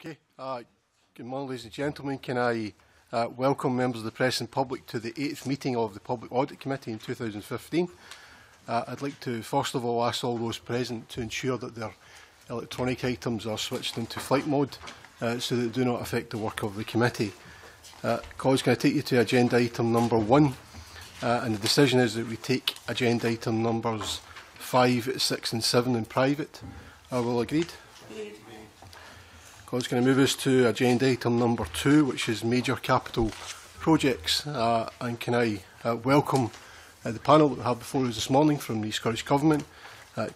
Okay. Good morning, ladies and gentlemen. Can I welcome members of the press and public to the 8th meeting of the Public Audit Committee in 2015. I'd like to first of all ask all those present to ensure that their electronic items are switched into flight mode so that they do not affect the work of the committee. Colleagues, can I take you to agenda item number 1? And the decision is that we take agenda item numbers 5, 6 and 7 in private. Are we all agreed? Agreed. Colleagues, can I move us to agenda item number 2, which is major capital projects. And can I welcome the panel that we have before us this morning from the Scottish Government.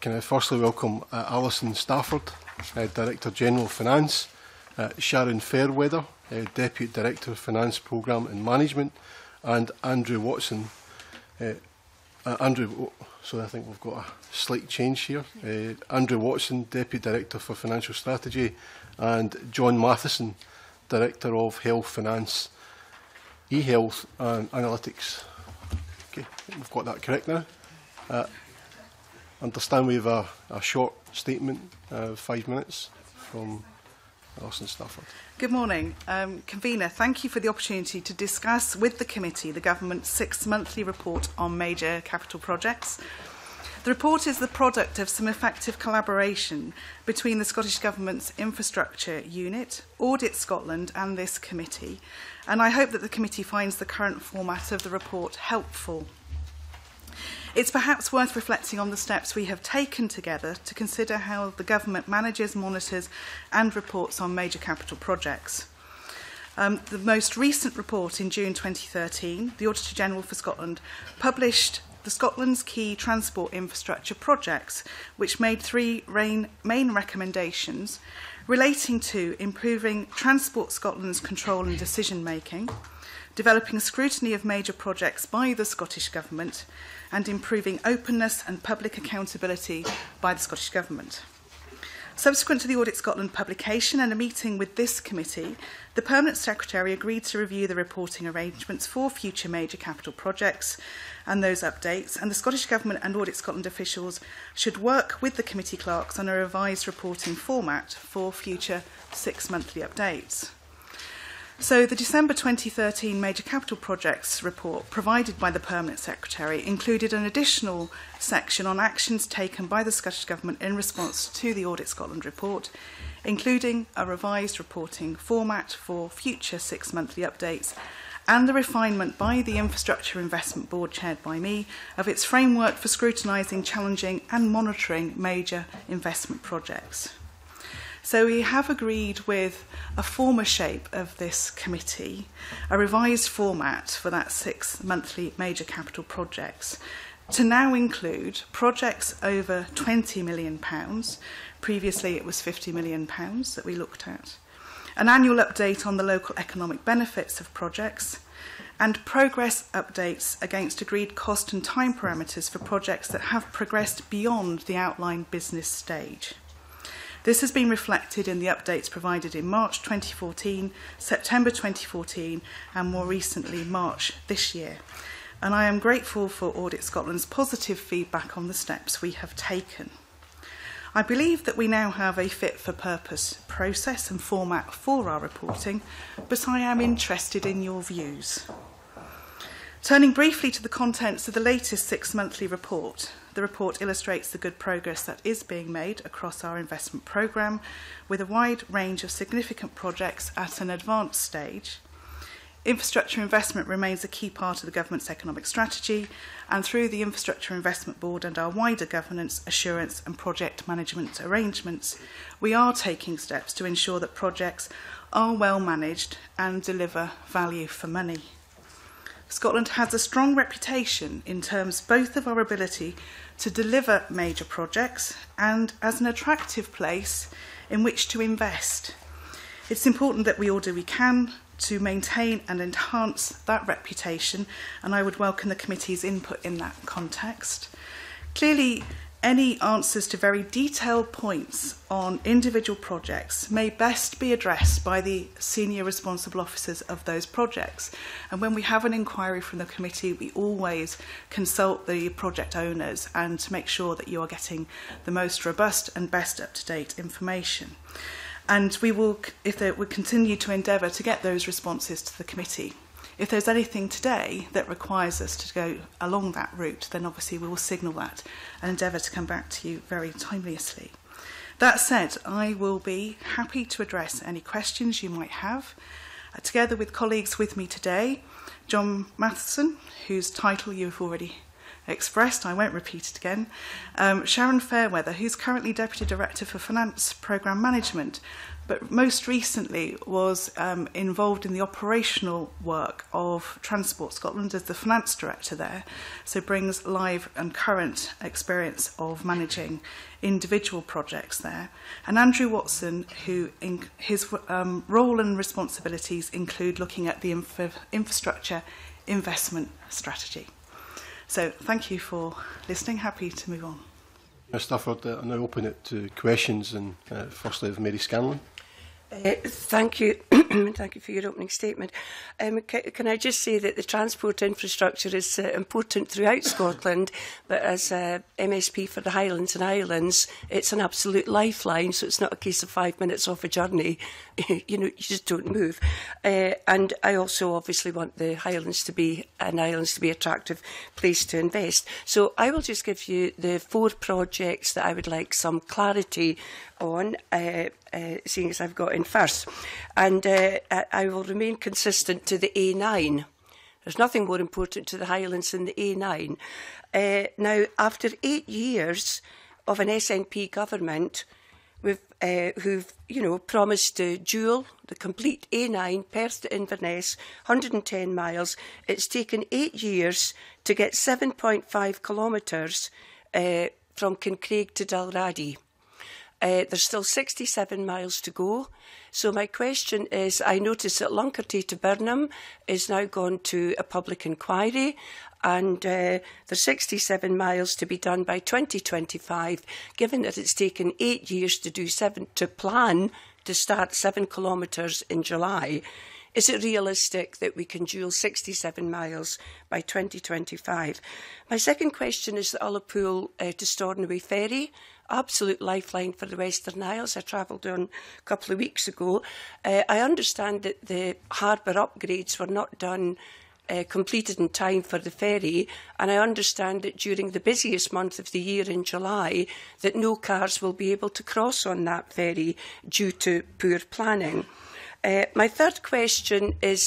Can I firstly welcome Alison Stafford, Director General of Finance, Sharon Fairweather, Deputy Director of Finance Programme and Management, and Andrew Watson. Sorry, I think we've got a slight change here. Andrew Watson, Deputy Director for Financial Strategy, and John Matheson, Director of Health Finance, E-Health and Analytics. Okay, we've got that correct now. I understand we have a short statement, 5 minutes, from Alison Stafford. Good morning. Convener, thank you for the opportunity to discuss with the committee the Government's 6th monthly report on major capital projects. The report is the product of some effective collaboration between the Scottish Government's Infrastructure Unit, Audit Scotland and this committee, and I hope that the committee finds the current format of the report helpful. It's perhaps worth reflecting on the steps we have taken together to consider how the Government manages, monitors and reports on major capital projects. The most recent report in June 2013, the Auditor General for Scotland published the Scotland's Key Transport Infrastructure Projects, which made 3 main recommendations relating to improving Transport Scotland's control and decision making, developing scrutiny of major projects by the Scottish Government, and improving openness and public accountability by the Scottish Government. Subsequent to the Audit Scotland publication and a meeting with this committee, the Permanent Secretary agreed to review the reporting arrangements for future major capital projects and those updates, and the Scottish Government and Audit Scotland officials should work with the committee clerks on a revised reporting format for future 6 monthly updates. So the December 2013 Major Capital Projects report provided by the Permanent Secretary included an additional section on actions taken by the Scottish Government in response to the Audit Scotland report, including a revised reporting format for future 6 monthly updates and the refinement by the Infrastructure Investment Board, chaired by me, of its framework for scrutinising, challenging and monitoring major investment projects. So we have agreed with a former shape of this committee, a revised format for that 6 monthly major capital projects to now include projects over £20 million. Previously it was £50 million that we looked at. An annual update on the local economic benefits of projects and progress updates against agreed cost and time parameters for projects that have progressed beyond the outline business stage. This has been reflected in the updates provided in March 2014, September 2014 and more recently March this year. And I am grateful for Audit Scotland's positive feedback on the steps we have taken. I believe that we now have a fit for purpose process and format for our reporting, but I am interested in your views. Turning briefly to the contents of the latest 6 monthly report, the report illustrates the good progress that is being made across our investment programme, with a wide range of significant projects at an advanced stage. Infrastructure investment remains a key part of the Government's economic strategy, and through the Infrastructure Investment Board and our wider governance, assurance and project management arrangements, we are taking steps to ensure that projects are well managed and deliver value for money. Scotland has a strong reputation in terms both of our ability to deliver major projects and as an attractive place in which to invest. It's important that we all do we can to maintain and enhance that reputation, and I would welcome the committee's input in that context. Clearly, any answers to very detailed points on individual projects may best be addressed by the senior responsible officers of those projects. And when we have an inquiry from the committee, we always consult the project owners and to make sure that you are getting the most robust and best up-to-date information. And we will, we continue to endeavour to get those responses to the committee. If there's anything today that requires us to go along that route, then obviously we will signal that and endeavour to come back to you very timeously. That said, I will be happy to address any questions you might have. Together with colleagues with me today, John Matheson, whose title you have already expressed, I won't repeat it again, Sharon Fairweather, who's currently Deputy Director for Finance Programme Management, but most recently was involved in the operational work of Transport Scotland as the Finance Director there, so brings live and current experience of managing individual projects there, and Andrew Watson, who in his role and responsibilities include looking at the infrastructure investment strategy. So thank you for listening. Happy to move on. Ms Stafford, I now open it to questions, and firstly of Mary Scanlon. Thank you. Thank you for your opening statement. Can I just say that the transport infrastructure is important throughout Scotland, but as MSP for the Highlands and Islands, it's an absolute lifeline, so it's not a case of 5 minutes off a journey. You know, you just don't move. And I also obviously want the Highlands to be, and Islands to be, an attractive place to invest. So I will just give you the 4 projects that I would like some clarity on, seeing as I've got in first. And I will remain consistent to the A9. There's nothing more important to the Highlands than the A9. Now, after 8 years of an SNP government, we've, who've, you know, promised to dual the complete A9, Perth to Inverness, 110 miles, it's taken 8 years to get 7.5 kilometres from Kincraig to Dalradi. There's still 67 miles to go. So my question is, I noticed that Lunkerty to Burnham is now gone to a public inquiry, and there's 67 miles to be done by 2025, given that it's taken 8 years to do seven, to plan to start 7 kilometres in July. Is it realistic that we can dual 67 miles by 2025? My second question is the Ullapool to Stornoway ferry, absolute lifeline for the Western Isles. I travelled on a couple of weeks ago. I understand that the harbour upgrades were not done, completed in time for the ferry, and I understand that during the busiest month of the year in July, that no cars will be able to cross on that ferry due to poor planning. My third question is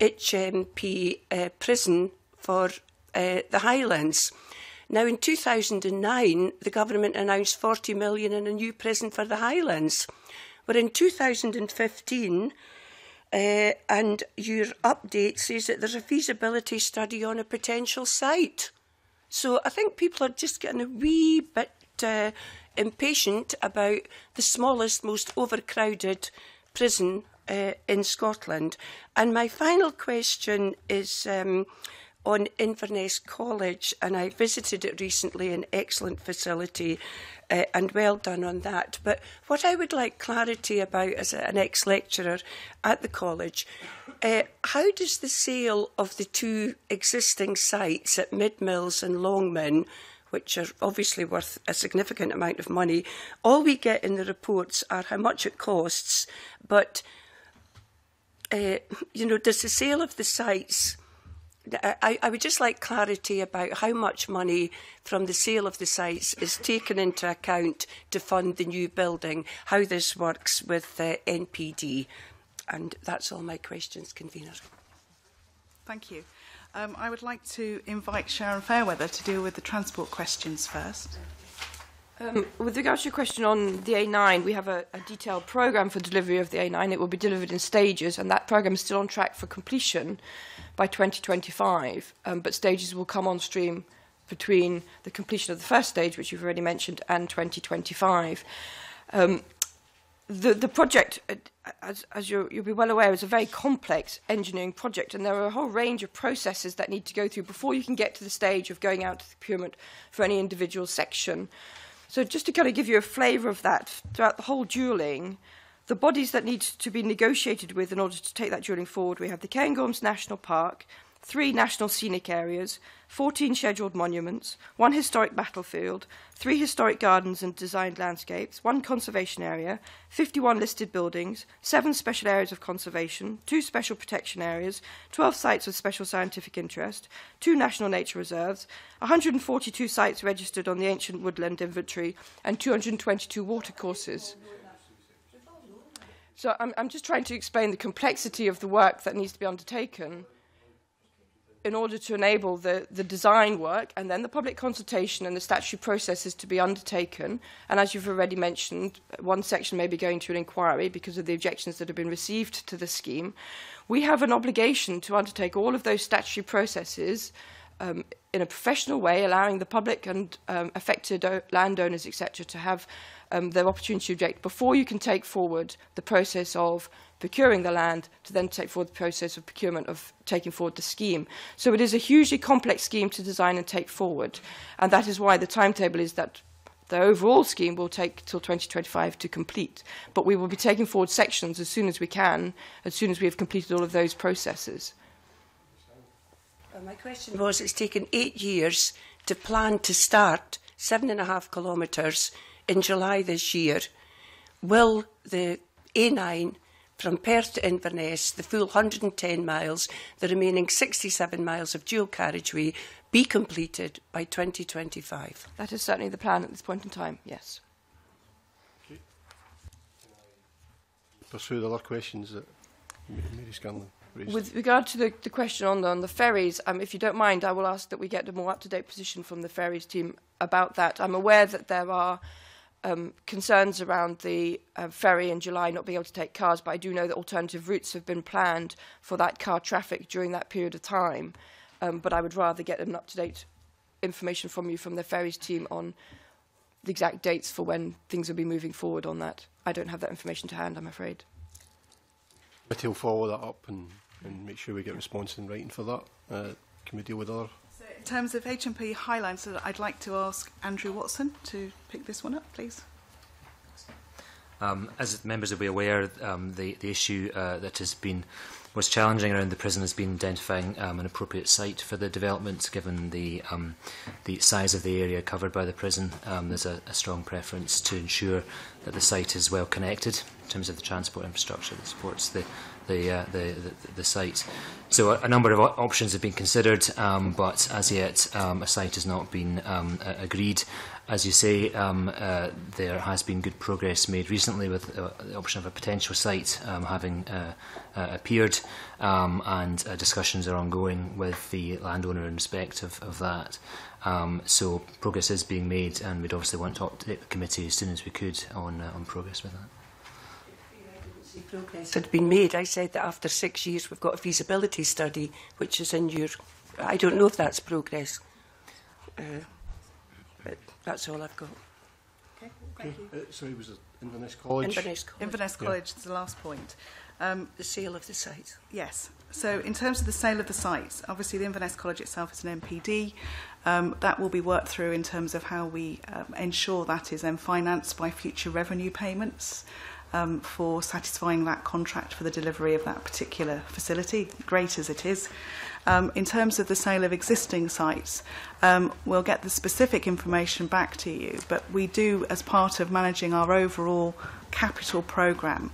HMP prison for the Highlands. Now, in 2009, the government announced £40 million in a new prison for the Highlands. We're in 2015, and your update says that there's a feasibility study on a potential site. So I think people are just getting a wee bit impatient about the smallest, most overcrowded prison in Scotland. And my final question is on Inverness College, and I visited it recently, an excellent facility, and well done on that. But what I would like clarity about as an ex-lecturer at the college, how does the sale of the 2 existing sites at Mid Mills and Longman, which are obviously worth a significant amount of money, all we get in the reports are how much it costs, but, you know, does the sale of the sites... I would just like clarity about how much money from the sale of the sites is taken into account to fund the new building, how this works with NPD. And that's all my questions, Convener. Thank you. I would like to invite Sharon Fairweather to deal with the transport questions first. With regards to your question on the A9, we have a detailed programme for delivery of the A9. It will be delivered in stages, and that programme is still on track for completion by 2025. But stages will come on stream between the completion of the first stage, which you've already mentioned, and 2025. The project, as you'll be well aware, is a very complex engineering project, and there are a whole range of processes that need to go through before you can get to the stage of going out to the procurement for any individual section. So just to kind of give you a flavour of that, throughout the whole duelling, the bodies that need to be negotiated with in order to take that duelling forward, we have the Cairngorms National Park, 3 national scenic areas, 14 scheduled monuments, 1 historic battlefield, 3 historic gardens and designed landscapes, 1 conservation area, 51 listed buildings, 7 special areas of conservation, 2 special protection areas, 12 sites of special scientific interest, 2 national nature reserves, 142 sites registered on the ancient woodland inventory, and 222 watercourses. So I'm just trying to explain the complexity of the work that needs to be undertaken in order to enable the design work and then the public consultation and the statutory processes to be undertaken. And as you've already mentioned, one section may be going to an inquiry because of the objections that have been received to the scheme. We have an obligation to undertake all of those statutory processes in a professional way, allowing the public and affected landowners, etc., to have their opportunity to object before you can take forward the process of procuring the land to then take forward the process of procurement of taking forward the scheme. So it is a hugely complex scheme to design and take forward, and that is why the timetable is that the overall scheme will take till 2025 to complete, but we will be taking forward sections as soon as we can, as soon as we have completed all of those processes. My question was, it's taken 8 years to plan to start 7.5 kilometres in July this year. Will the A9 from Perth to Inverness, the full 110 miles, the remaining 67 miles of dual carriageway, be completed by 2025? That is certainly the plan at this point in time, yes. Okay. Pursue the other questions that Mary Scanlon raised. With regard to the question on the ferries, if you don't mind, I will ask that we get a more up-to-date position from the ferries team about that. I'm aware that there are concerns around the ferry in July not being able to take cars, but I do know that alternative routes have been planned for that car traffic during that period of time. But I would rather get an up-to-date information from you from the ferries team on the exact dates for when things will be moving forward on that. I don't have that information to hand, I'm afraid. But he'll follow that up and make sure we get a response in writing for that. Can we deal with other? In terms of HMP Highline, so I'd like to ask Andrew Watson to pick this one up, please. As members will be aware, the issue that has been was challenging around the prison has been identifying an appropriate site for the development, given the size of the area covered by the prison. There's a strong preference to ensure that the site is well connected in terms of the transport infrastructure that supports the site. So a number of options have been considered, but as yet a site has not been agreed. As you say, there has been good progress made recently with the option of a potential site having appeared, and discussions are ongoing with the landowner in respect of that. So progress is being made, and we'd obviously want to update the committee as soon as we could on progress with that. Progress had been made. I said that after 6 years we've got a feasibility study, which is in your... I don't know if that's progress. But that's all I've got. Okay, thank you. Sorry, was it Inverness College? Inverness College is the last point. The sale of the site. Yes. So in terms of the sale of the sites, obviously the Inverness College itself is an NPD. That will be worked through in terms of how we ensure that is then financed by future revenue payments. For satisfying that contract for the delivery of that particular facility, great as it is. In terms of the sale of existing sites, we'll get the specific information back to you, but we do, as part of managing our overall capital programme,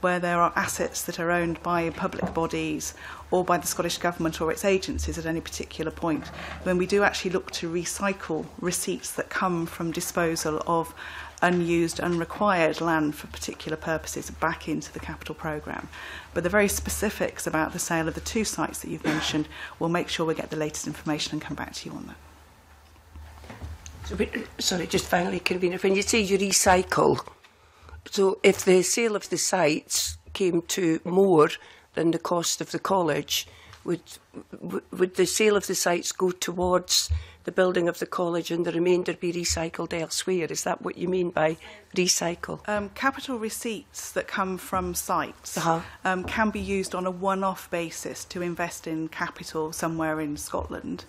where there are assets that are owned by public bodies or by the Scottish Government or its agencies at any particular point, when we do actually look to recycle receipts that come from disposal of unused, unrequired land for particular purposes back into the capital programme. But the very specifics about the sale of the 2 sites that you've mentioned, we'll make sure we get the latest information and come back to you on that. So, sorry, just finally, Convener, when you say you recycle, so if the sale of the sites came to more than the cost of the college, would the sale of the sites go towards the building of the college and the remainder be recycled elsewhere? Is that what you mean by recycle? Capital receipts that come from sites can be used on a one-off basis to invest in capital somewhere in Scotland.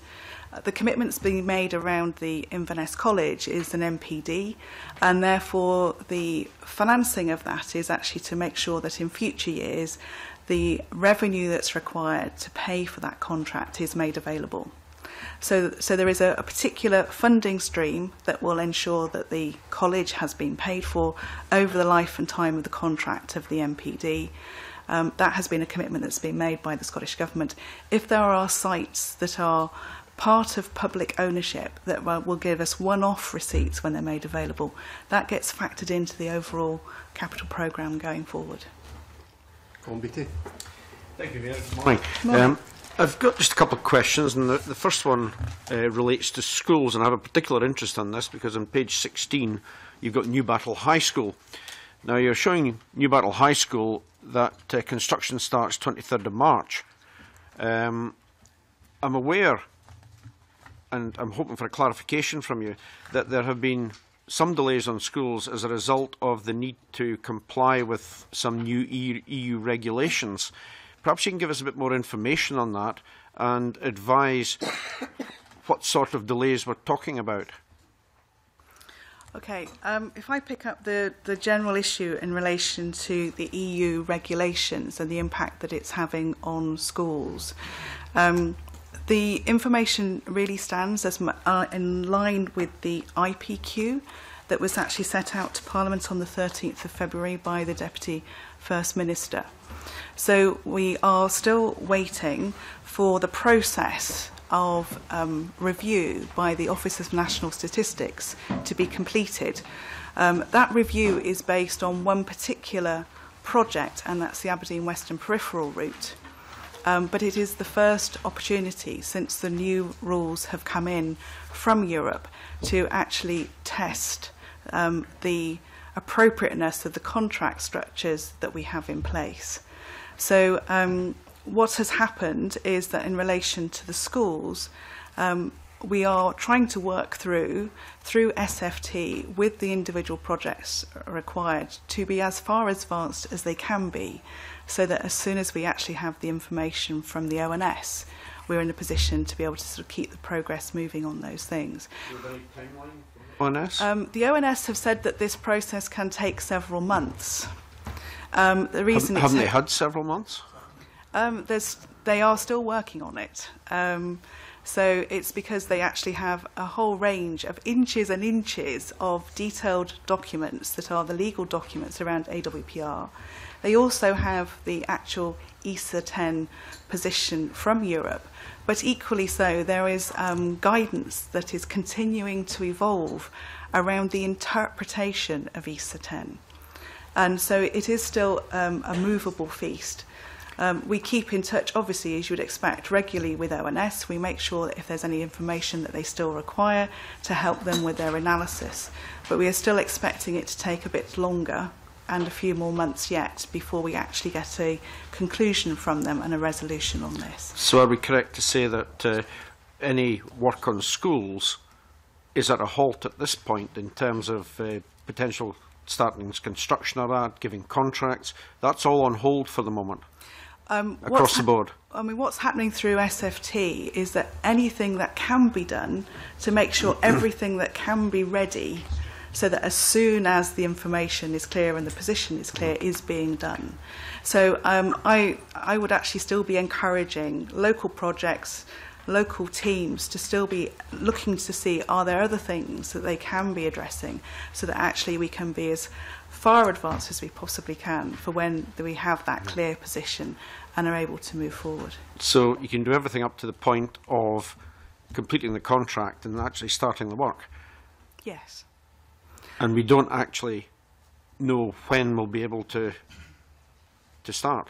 The commitments being made around the Inverness College is an NPD, and therefore the financing of that is actually to make sure that in future years the revenue that's required to pay for that contract is made available. So there is a particular funding stream that will ensure that the college has been paid for over the life and time of the contract of the NPD. That has been a commitment that's been made by the Scottish Government. If there are sites that are part of public ownership that will give us one-off receipts when they're made available, that gets factored into the overall capital programme going forward. Colin Beattie. Thank you, Mayor. Morning. I've got just a couple of questions, and the first one relates to schools, and I have a particular interest in this because on page 16 you've got Newbattle High School. Now you're showing Newbattle High School that construction starts 23rd of March. I'm aware, and I'm hoping for a clarification from you, that there have been some delays on schools as a result of the need to comply with some new EU regulations. Perhaps you can give us a bit more information on that and advise what sort of delays we're talking about. Okay, if I pick up the general issue in relation to the EU regulations and the impact that it's having on schools, the information really stands as in line with the IPQ that was actually set out to Parliament on the 13th of February by the Deputy First Minister. So we are still waiting for the process of review by the Office of National Statistics to be completed. That review is based on one particular project, and that's the Aberdeen Western Peripheral Route. But it is the first opportunity since the new rules have come in from Europe to actually test the appropriateness of the contract structures that we have in place. So what has happened is that in relation to the schools, we are trying to work through SFT with the individual projects required to be as far advanced as they can be, so that as soon as we actually have the information from the ONS, we're in a position to be able to sort of keep the progress moving on those things. ONS? The ONS have said that this process can take several months. The reason haven't they had several months? They are still working on it. So it's because they actually have a whole range of inches and inches of detailed documents that are the legal documents around AWPR. They also have the actual ESA 10 position from Europe, but equally so there is guidance that is continuing to evolve around the interpretation of ESA 10. And so it is still a movable feast. We keep in touch, obviously, as you would expect, regularly with ONS. We make sure that if there's any information that they still require to help them with their analysis. But we are still expecting it to take a bit longer and a few more months yet before we actually get a conclusion from them and a resolution on this. So are we correct to say that any work on schools is at a halt at this point in terms of potential starting construction of that, giving contracts? That's all on hold for the moment. Across the board. I mean, what's happening through SFT is that anything that can be done to make sure everything that can be ready, so that as soon as the information is clear and the position is clear, is being done. So I would actually still be encouraging local projects, local teams to still be looking to see, are there other things that they can be addressing, so that actually we can be as far advanced as we possibly can for when we have that clear position and are able to move forward. So you can do everything up to the point of completing the contract and actually starting the work? Yes. And we don't actually know when we'll be able to start?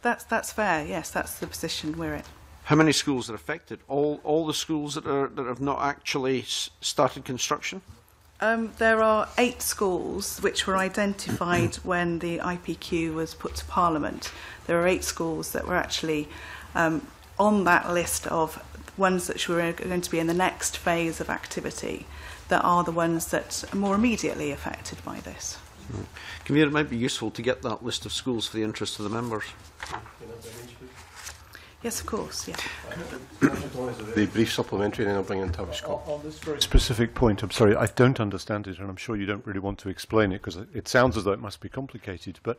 That's fair, yes, that's the position we're in. How many schools are affected? All the schools that have not actually started construction? There are 8 schools which were identified when the IPQ was put to Parliament. There are 8 schools that were actually on that list of ones that were going to be in the next phase of activity that are the ones that are more immediately affected by this. Right. It might be useful to get that list of schools for the interest of the members. Yes, of course. Yeah. The brief supplementary, and then I'll bring in Tavish Scott. On this very specific point, I'm sorry, I don't understand it, and I'm sure you don't really want to explain it because it sounds as though it must be complicated. But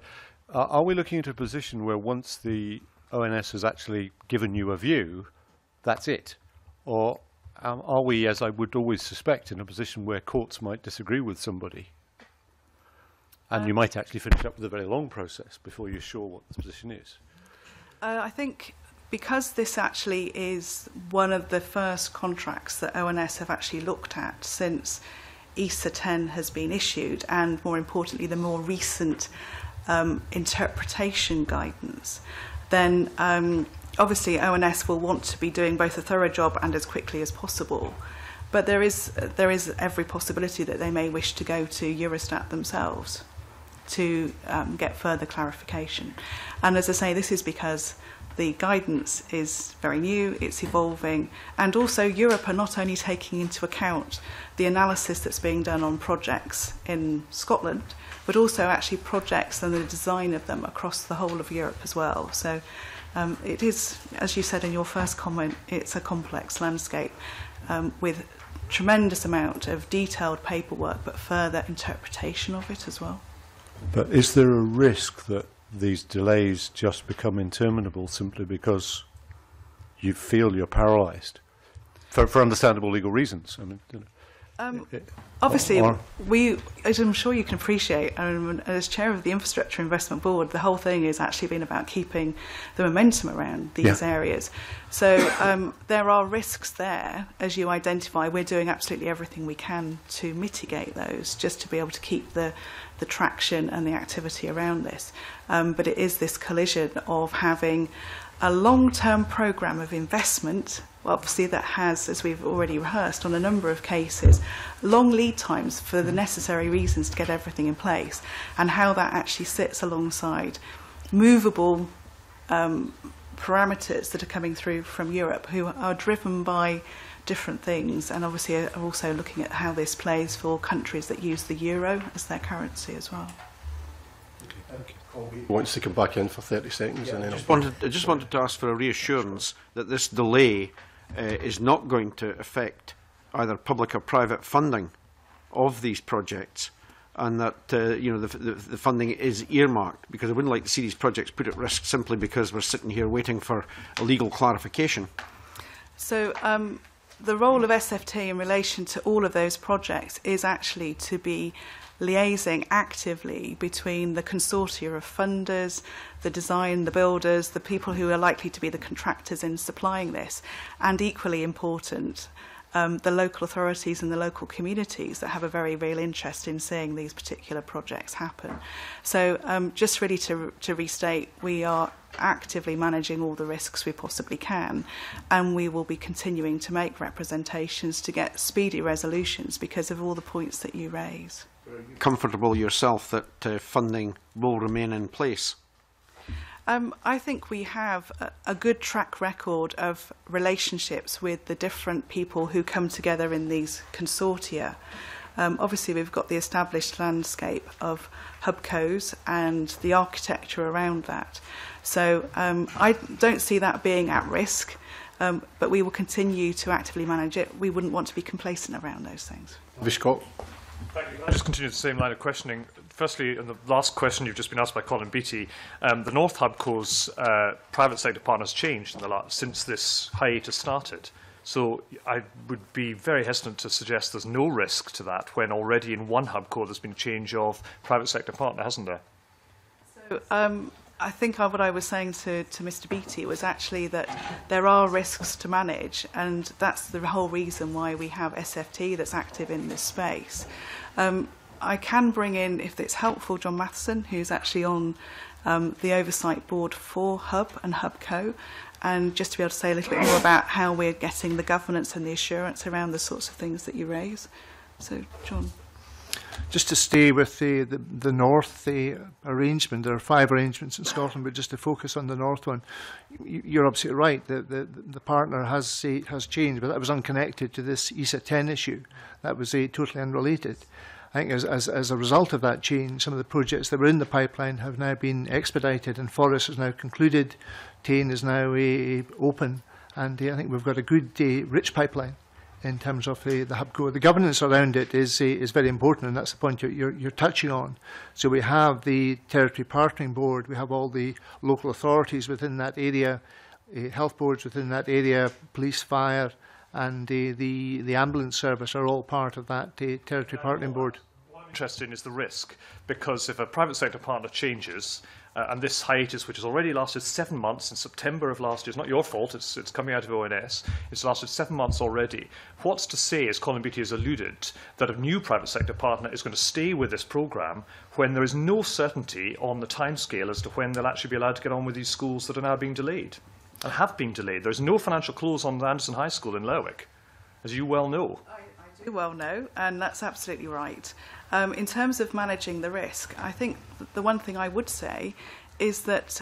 are we looking at a position where once the ONS has actually given you a view, that's it? Or are we, as I would always suspect, in a position where courts might disagree with somebody? And you might actually finish up with a very long process before you're sure what the position is. I think because this actually is one of the first contracts that ONS have actually looked at since ESA 10 has been issued, and more importantly, the more recent interpretation guidance, then obviously ONS will want to be doing both a thorough job and as quickly as possible. But there is every possibility that they may wish to go to Eurostat themselves to get further clarification. And as I say, this is because the guidance is very new, it's evolving, and also Europe are not only taking into account the analysis that's being done on projects in Scotland, but also actually projects and the design of them across the whole of Europe as well. So it is, as you said in your first comment, it's a complex landscape with tremendous amount of detailed paperwork, but further interpretation of it as well. But is there a risk that these delays just become interminable simply because you feel you're paralysed for understandable legal reasons? I mean, you know, obviously, we, as I'm sure you can appreciate, as chair of the Infrastructure Investment Board, the whole thing has actually been about keeping the momentum around these areas. So there are risks there, as you identify. We're doing absolutely everything we can to mitigate those, just to be able to keep the traction and the activity around this. But it is this collision of having a long-term programme of investment, obviously, that has, as we've already rehearsed on a number of cases, long lead times for the necessary reasons to get everything in place, and how that actually sits alongside movable parameters that are coming through from Europe, who are driven by different things, and obviously are also looking at how this plays for countries that use the euro as their currency as well. Wants to come back in for 30 seconds. Yeah, and then I just wanted to ask for a reassurance that this delay is not going to affect either public or private funding of these projects, and that you know, the funding is earmarked, because I wouldn't like to see these projects put at risk simply because we're sitting here waiting for a legal clarification. So the role of SFT in relation to all of those projects is actually to be liaising actively between the consortia of funders, the design, the builders, the people who are likely to be the contractors in supplying this, and equally important, the local authorities and the local communities that have a very real interest in seeing these particular projects happen. So just really to restate, we are actively managing all the risks we possibly can, and we will be continuing to make representations to get speedy resolutions because of all the points that you raise. Are you comfortable yourself that funding will remain in place? I think we have a good track record of relationships with the different people who come together in these consortia. Obviously, we've got the established landscape of Hub Co's and the architecture around that. So I don't see that being at risk, but we will continue to actively manage it. We wouldn't want to be complacent around those things. Scott. Thank you. I'll just continue the same line of questioning. Firstly, in the last question you've just been asked by Colin Beattie, the North Hub Co's private sector partners changed in the since this hiatus started. So I would be very hesitant to suggest there's no risk to that when already in one Hub Co there's been a change of private sector partner, hasn't there? So I think what I was saying to Mr. Beattie was actually that there are risks to manage, and that's the whole reason why we have SFT that's active in this space. I can bring in, if it's helpful, John Matheson, who's actually on the oversight board for Hub and Hub Co, and just to be able to say a little bit more about how we're getting the governance and the assurance around the sorts of things that you raise. So, John. Just to stay with the North arrangement, there are 5 arrangements in Scotland, but just to focus on the North one, you're absolutely right. The partner has changed, but that was unconnected to this ESA 10 issue. That was totally unrelated. I think as a result of that change, some of the projects that were in the pipeline have now been expedited, and Forest is now concluded, Tain is now open, and I think we've got a good, rich pipeline in terms of the Hub Co. The governance around it is very important, and that's the point you're touching on. So we have the Territory Partnering Board, we have all the local authorities within that area, health boards within that area, police, fire, and the ambulance service are all part of that Territory Partnering Board. What I'm interested in is the risk, because if a private sector partner changes, and this hiatus, which has already lasted 7 months in September of last year, it's not your fault, it's coming out of ONS, it's lasted 7 months already. What's to say, as Colin Beattie has alluded, that a new private sector partner is going to stay with this programme when there is no certainty on the timescale as to when they'll actually be allowed to get on with these schools that are now being delayed, and have been delayed? There's no financial clause on Anderson High School in Lerwick, as you well know. I do well know, and that's absolutely right. In terms of managing the risk, I think the one thing I would say is that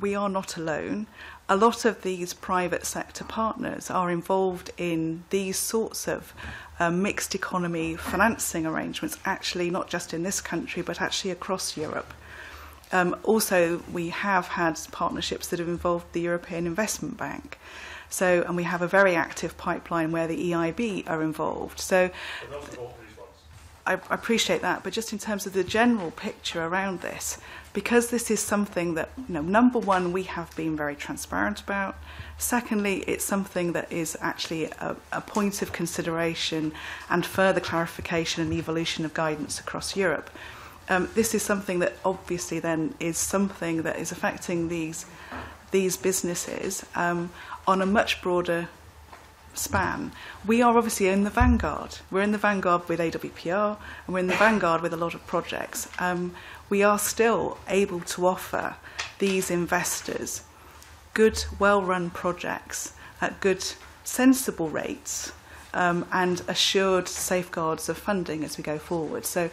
we are not alone. A lot of these private sector partners are involved in these sorts of mixed economy financing arrangements, actually not just in this country, but actually across Europe. Also, we have had partnerships that have involved the European Investment Bank. So, and we have a very active pipeline where the EIB are involved. So, I appreciate that, but just in terms of the general picture around this, because this is something that, you know, number one, we have been very transparent about. Secondly, it's something that is actually a point of consideration and further clarification and evolution of guidance across Europe. This is something that obviously then is something that is affecting these businesses on a much broader span. We are obviously in the vanguard. We're in the vanguard with AWPR, and we're in the vanguard with a lot of projects. We are still able to offer these investors good, well-run projects at good, sensible rates and assured safeguards of funding as we go forward. So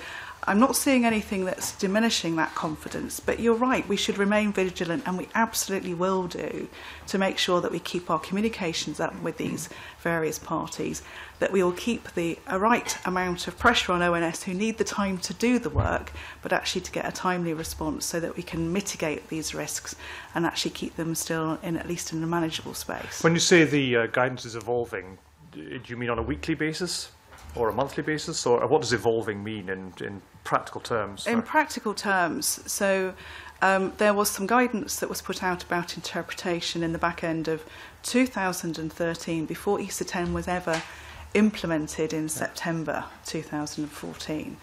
I'm not seeing anything that's diminishing that confidence, but you're right, we should remain vigilant, and we absolutely will do, to make sure that we keep our communications up with these various parties, that we will keep a right amount of pressure on ONS, who need the time to do the work, but actually to get a timely response so that we can mitigate these risks and actually keep them still in at least in a manageable space. When you say the guidance is evolving, do you mean on a weekly basis? Or a monthly basis, or what does evolving mean in practical terms? In practical terms, so there was some guidance that was put out about interpretation in the back end of 2013, before ESA 10 was ever implemented in September 2014.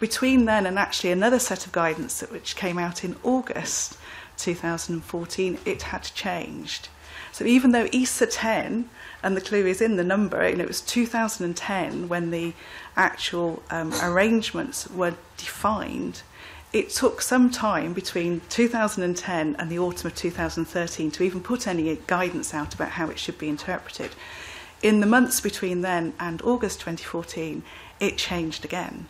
Between then and actually another set of guidance which came out in August 2014, it had changed. So even though ESA 10, and the clue is in the number, and it was 2010 when the actual arrangements were defined, it took some time between 2010 and the autumn of 2013 to even put any guidance out about how it should be interpreted. In the months between then and August 2014, it changed again.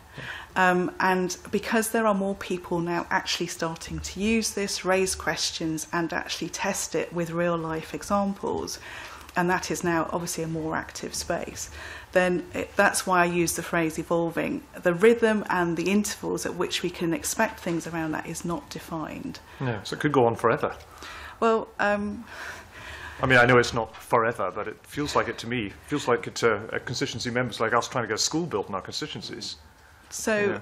And because there are more people now actually starting to use this, raise questions and actually test it with real life examples, and that is now obviously a more active space, then that's why I use the phrase evolving. The rhythm and the intervals at which we can expect things around that is not defined. No, so it could go on forever. Well, I mean, I know it's not forever, but it feels like it to me. It feels like it to constituency members like us trying to get a school built in our constituencies. So yeah.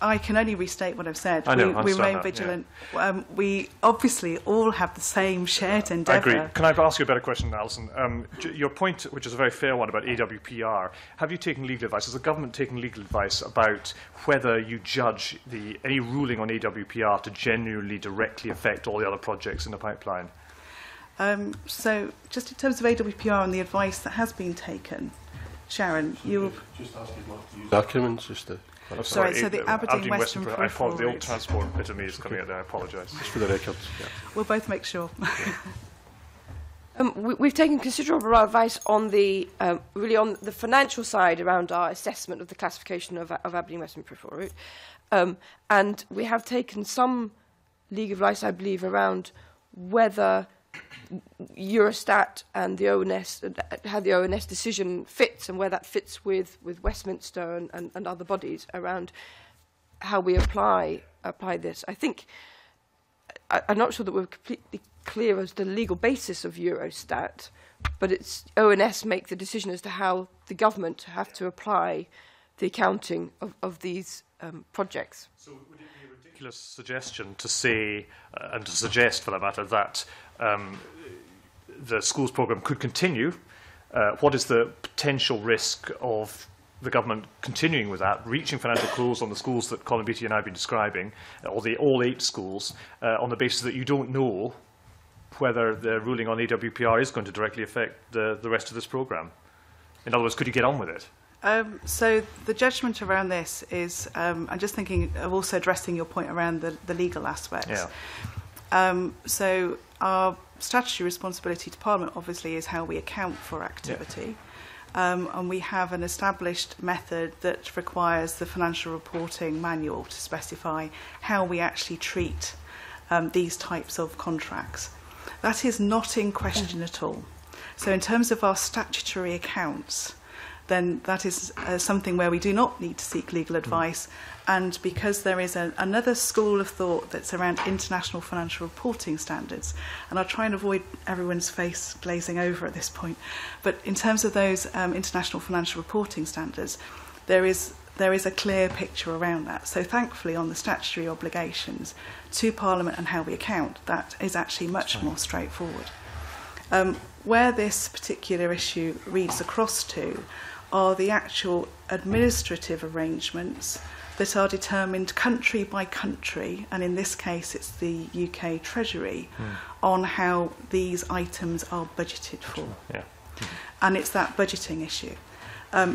I can only restate what I've said. We remain vigilant. Yeah. We obviously all have the same shared endeavour. I agree. Can I ask you a better question, Alison? Your point, which is a very fair one, about AWPR, have you taken legal advice? Has the government taken legal advice about whether you judge any ruling on AWPR to genuinely directly affect all the other projects in the pipeline? So just in terms of AWPR and the advice that has been taken, Sharon, you... Just asking not to use documents, just to... Sorry, so the Aberdeen Western Peripheral Route. The old transport bit of me is coming out there, I apologise. Just for the record. Yeah. We'll both make sure. Yeah. We've taken considerable advice on the, really on the financial side around our assessment of the classification of Aberdeen Western Peripheral Route. And we have taken some legal advice, I believe, around whether Eurostat and the ONS, how the ONS decision fits and where that fits with Westminster and other bodies around how we apply this. I think I'm not sure that we're completely clear as the legal basis of Eurostat, but it's ONS make the decision as to how the government have to apply the accounting of these projects. So would it be a ridiculous suggestion to say, and to suggest for that matter, that the schools programme could continue? What is the potential risk of the government continuing with that, reaching financial close on the schools that Colin Beattie and I have been describing, or the all 8 schools, on the basis that you don't know whether the ruling on AWPR is going to directly affect the rest of this programme? In other words, could you get on with it? So the judgment around this is, I'm just thinking of also addressing your point around the legal aspects. Yeah. So our statutory responsibility to Parliament obviously is how we account for activity. Yeah. And we have an established method that requires the financial reporting manual to specify how we actually treat these types of contracts. That is not in question at all. So in terms of our statutory accounts, then that is something where we do not need to seek legal advice. And because there is another school of thought that's around international financial reporting standards, and I'll try and avoid everyone's face glazing over at this point, but in terms of those international financial reporting standards, there is a clear picture around that. So thankfully, on the statutory obligations to Parliament and how we account, that is actually much more straightforward. Where this particular issue reads across to are the actual administrative arrangements that are determined country by country, and in this case it's the UK Treasury, on how these items are budgeted for. Yeah. And it's that budgeting issue.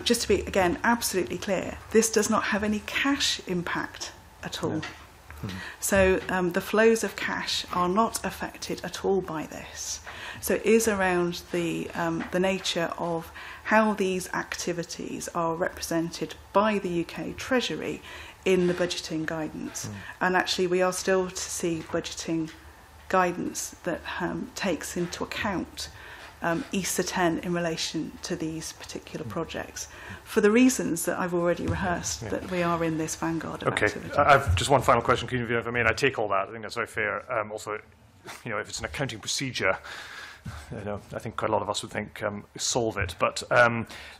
Just to be, again, absolutely clear, this does not have any cash impact at all. No. So the flows of cash are not affected at all by this. So it is around the nature of how these activities are represented by the UK Treasury in the budgeting guidance. And actually we are still to see budgeting guidance that takes into account ESA 10 in relation to these particular projects, for the reasons that I've already rehearsed, that we are in this vanguard of activity. Okay, I've just one final question, if I may, and I take all that. I think that's very fair. Also, you know, if it's an accounting procedure, you know, I think quite a lot of us would think solve it. But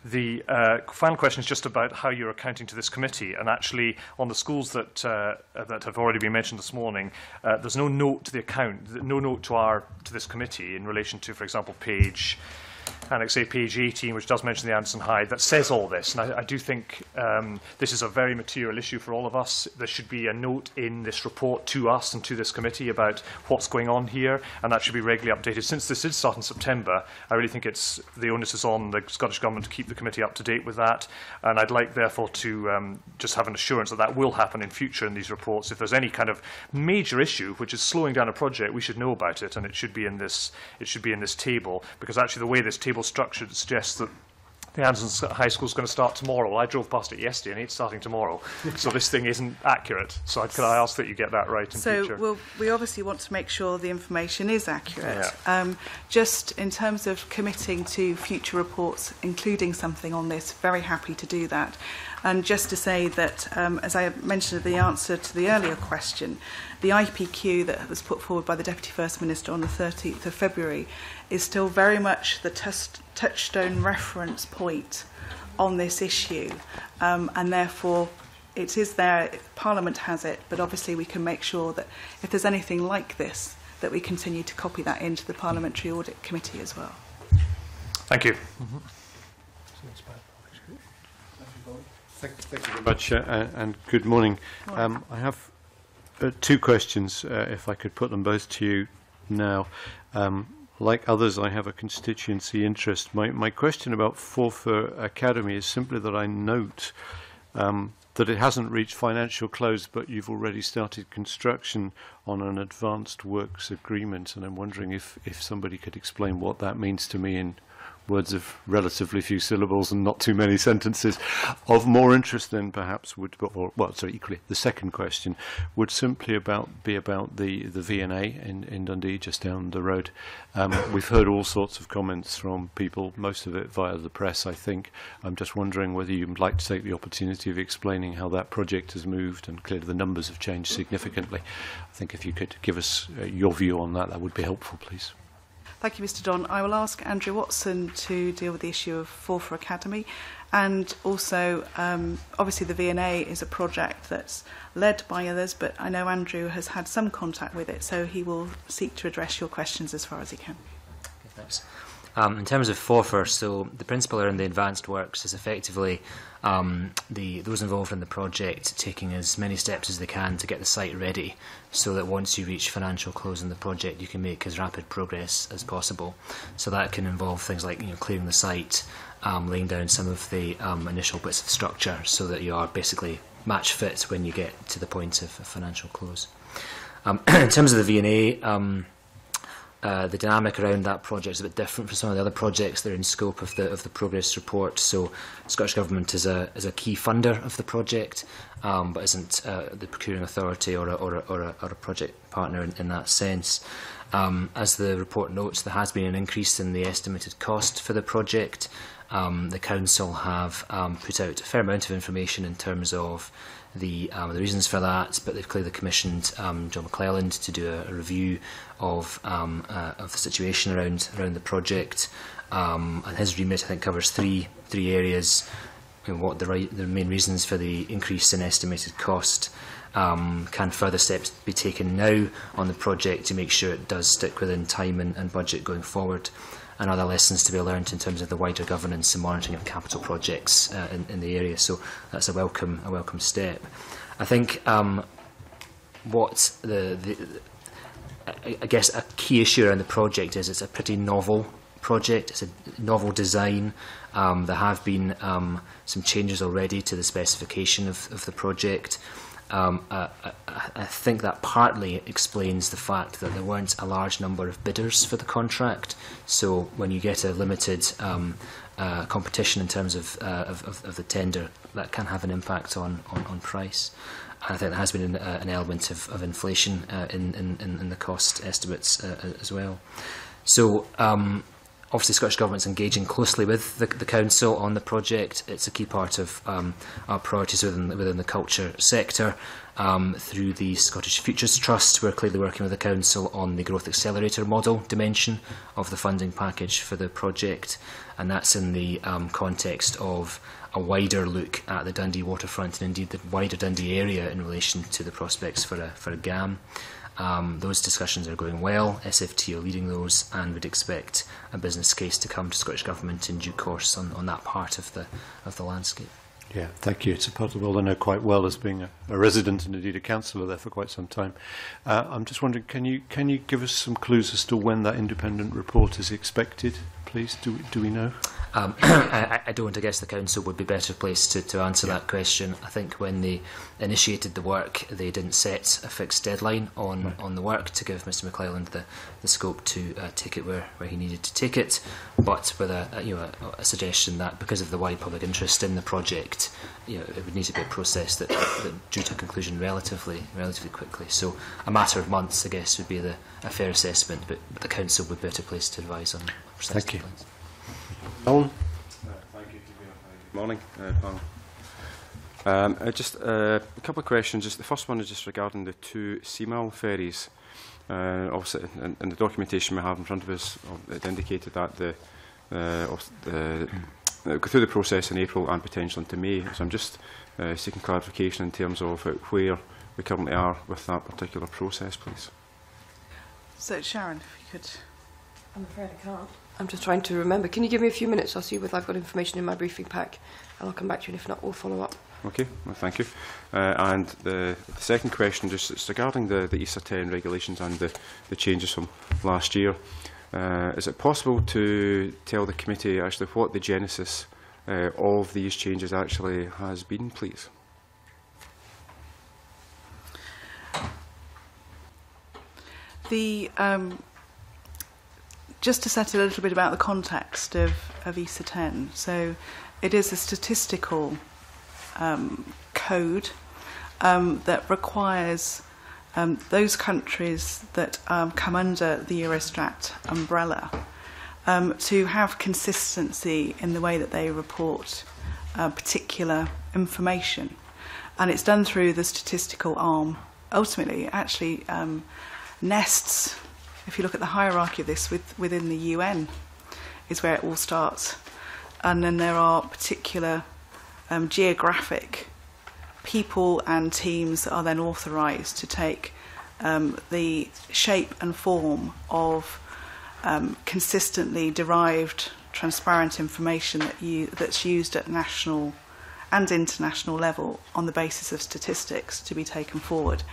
the final question is just about how you're accounting to this committee. And actually, on the schools that that have already been mentioned this morning, there's no note to the account, no note to this committee in relation to, for example, page Annex A, page 18, which does mention the Anderson High, that says all this. And I do think this is a very material issue for all of us. There should be a note in this report to us and to this committee about what's going on here, and that should be regularly updated. Since this did start in September, I really think it's the onus is on the Scottish Government to keep the committee up to date with that. And I'd like, therefore, to just have an assurance that that will happen in future in these reports. If there's any kind of major issue which is slowing down a project, we should know about it, and it should be in this. It should be in this table, because actually the way this table structure suggests that the Anderson High School is going to start tomorrow. Well, I drove past it yesterday, and it's starting tomorrow. So this thing isn't accurate. So can I ask that you get that right in future? So we obviously want to make sure the information is accurate. Yeah. Just in terms of committing to future reports, including something on this, very happy to do that. And just to say that, as I mentioned in the answer to the earlier question, the IPQ that was put forward by the Deputy First Minister on the 13th of February is still very much the touchstone reference point on this issue. And therefore, it is there, Parliament has it, but obviously we can make sure that if there's anything like this, that we continue to copy that into the Parliamentary Audit Committee as well. Thank you. Thank you very much, and good morning. I have 2 questions, if I could put them both to you now. Like others, I have a constituency interest. My question about Forfar Academy is simply that I note that it hasn't reached financial close, but you've already started construction on an advanced works agreement, and I'm wondering if somebody could explain what that means to me in words of relatively few syllables and not too many sentences. Of more interest then perhaps would, or well, so equally, the second question would simply be about the V&A in Dundee, just down the road. We've heard all sorts of comments from people, most of it via the press, I think. I'm just wondering whether you'd like to take the opportunity of explaining how that project has moved, and clearly the numbers have changed significantly. I think if you could give us your view on that, that would be helpful, please. Thank you, Mr Don. I will ask Andrew Watson to deal with the issue of Forfar Academy, and also obviously the V&A is a project that's led by others, but I know Andrew has had some contact with it, so he will seek to address your questions as far as he can. Okay, thanks. In terms of Forfar, so the principle around the advanced works is effectively those involved in the project taking as many steps as they can to get the site ready, so that once you reach financial close in the project, you can make as rapid progress as possible. So that can involve things like, you know, clearing the site, laying down some of the initial bits of structure, so that you are basically match fit when you get to the point of financial close. In terms of the V&A, the dynamic around that project is a bit different from some of the other projects that are in scope of the progress report. So, Scottish Government is a key funder of the project, but isn't the procuring authority or a project partner in that sense. As the report notes, there has been an increase in the estimated cost for the project. The council have put out a fair amount of information in terms of the reasons for that, but they've clearly commissioned John McClelland to do a review of the situation around the project, and his remit, I think, covers three areas. You know, what the main reasons for the increase in estimated cost? Can further steps be taken now on the project to make sure it does stick within time and budget going forward? And other lessons to be learned in terms of the wider governance and monitoring of capital projects in the area. So that's a welcome step. I think what I guess a key issue around the project is it's a pretty novel project. It's a novel design. There have been some changes already to the specification of the project. I think that partly explains the fact that there weren't a large number of bidders for the contract. So when you get a limited competition in terms of the tender, that can have an impact on price. And I think there has been an element of inflation in the cost estimates as well. So obviously, Scottish Government's engaging closely with the Council on the project. It's a key part of our priorities within the culture sector, through the Scottish Futures Trust. We're clearly working with the Council on the Growth Accelerator model dimension of the funding package for the project, and that's in the context of a wider look at the Dundee waterfront and indeed the wider Dundee area in relation to the prospects for a GAM. Those discussions are going well. SFT are leading those, and would expect a business case to come to Scottish Government in due course on that part of the landscape. Yeah, thank you. It's a part of the world I know quite well, as being a resident and indeed a councillor there for quite some time. I'm just wondering, can you give us some clues as to when that independent report is expected, please? Do we know? I don't. I guess the council would be better placed to answer that question. I think when they initiated the work, they didn't set a fixed deadline on the work to give Mr McClelland the scope to take it where he needed to take it, but with a suggestion that because of the wide public interest in the project, you know, it would need to be a process that drew to a conclusion relatively quickly. So a matter of months, I guess, would be a fair assessment, but the council would be better placed to advise on precise deadlines. Thank you. Colin. Thank you. Good morning, panel. Just a couple of questions. Just the first one is just regarding the two Seamal ferries. Obviously, in the documentation we have in front of us, it indicated that it go through the process in April and potentially into May. So I'm just seeking clarification in terms of where we currently are with that particular process, please. So Sharon, if you could. I'm afraid I can't. I'm just trying to remember. Can you give me a few minutes? I'll see whether I've got information in my briefing pack, and I'll come back to you, and if not, we'll follow up. Okay, well, thank you. And the second question, just regarding the ESA 10 regulations and the changes from last year, is it possible to tell the committee actually what the genesis of these changes actually has been, please? The just to set a little bit about the context of ESA 10. So it is a statistical code that requires those countries that come under the Eurostat umbrella to have consistency in the way that they report particular information. And it's done through the statistical arm. Ultimately, it actually nests, if you look at the hierarchy of this, within the UN is where it all starts. And then there are particular geographic people and teams that are then authorised to take the shape and form of consistently derived, transparent information that's used at national and international level on the basis of statistics to be taken forward.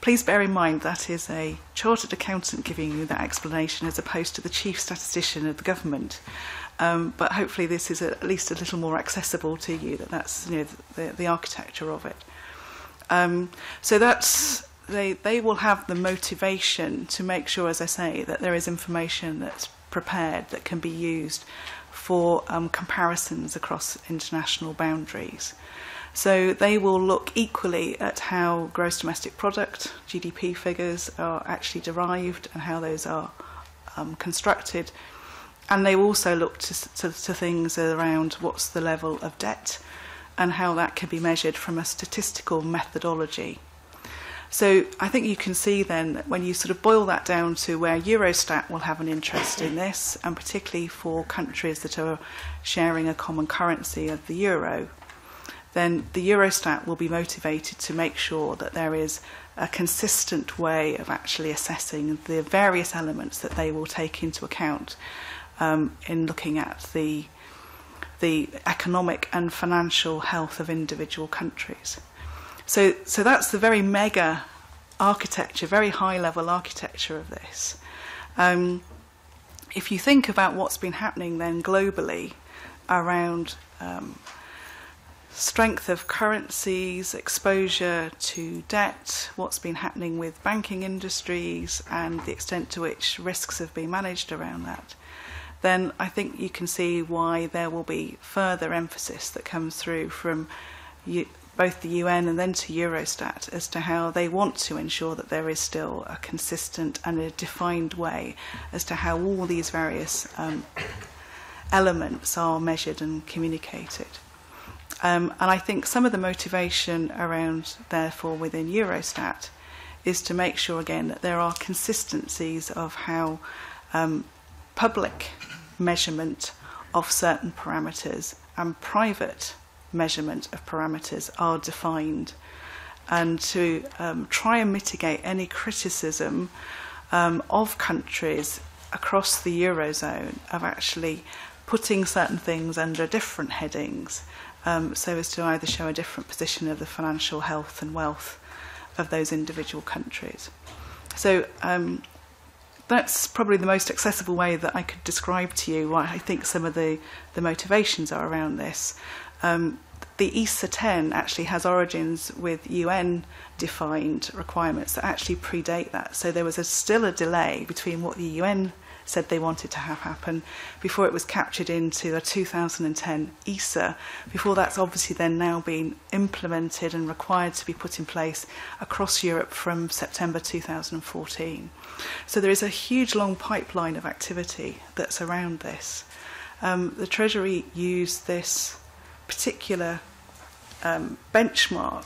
Please bear in mind that is a chartered accountant giving you that explanation as opposed to the chief statistician of the government. But hopefully this is at least a little more accessible to you, that's the architecture of it. So that's, they will have the motivation to make sure, as I say, that there is information that's prepared that can be used for comparisons across international boundaries. So they will look equally at how gross domestic product, GDP figures are actually derived and how those are constructed. And they also look to things around what's the level of debt and how that can be measured from a statistical methodology. So I think you can see then that when you sort of boil that down to where Eurostat will have an interest in this, and particularly for countries that are sharing a common currency of the euro, then the Eurostat will be motivated to make sure that there is a consistent way of actually assessing the various elements that they will take into account in looking at the economic and financial health of individual countries. So that's the very mega architecture, very high-level architecture of this. If you think about what's been happening then globally around strength of currencies, exposure to debt, what's been happening with banking industries and the extent to which risks have been managed around that, then I think you can see why there will be further emphasis that comes through from both the UN and then to Eurostat as to how they want to ensure that there is still a consistent and a defined way as to how all these various elements are measured and communicated. And I think some of the motivation around, therefore, within Eurostat is to make sure, again, that there are consistencies of how public measurement of certain parameters and private measurement of parameters are defined, and to try and mitigate any criticism of countries across the Eurozone of actually putting certain things under different headings, so as to either show a different position of the financial health and wealth of those individual countries. So that's probably the most accessible way that I could describe to you what I think some of the motivations are around this. The ESA 10 actually has origins with UN-defined requirements that actually predate that. So there was still a delay between what the UN said they wanted to have happen before it was captured into the 2010 ESA, before that's obviously then now been implemented and required to be put in place across Europe from September 2014. So there is a huge long pipeline of activity that's around this. The Treasury used this particular benchmark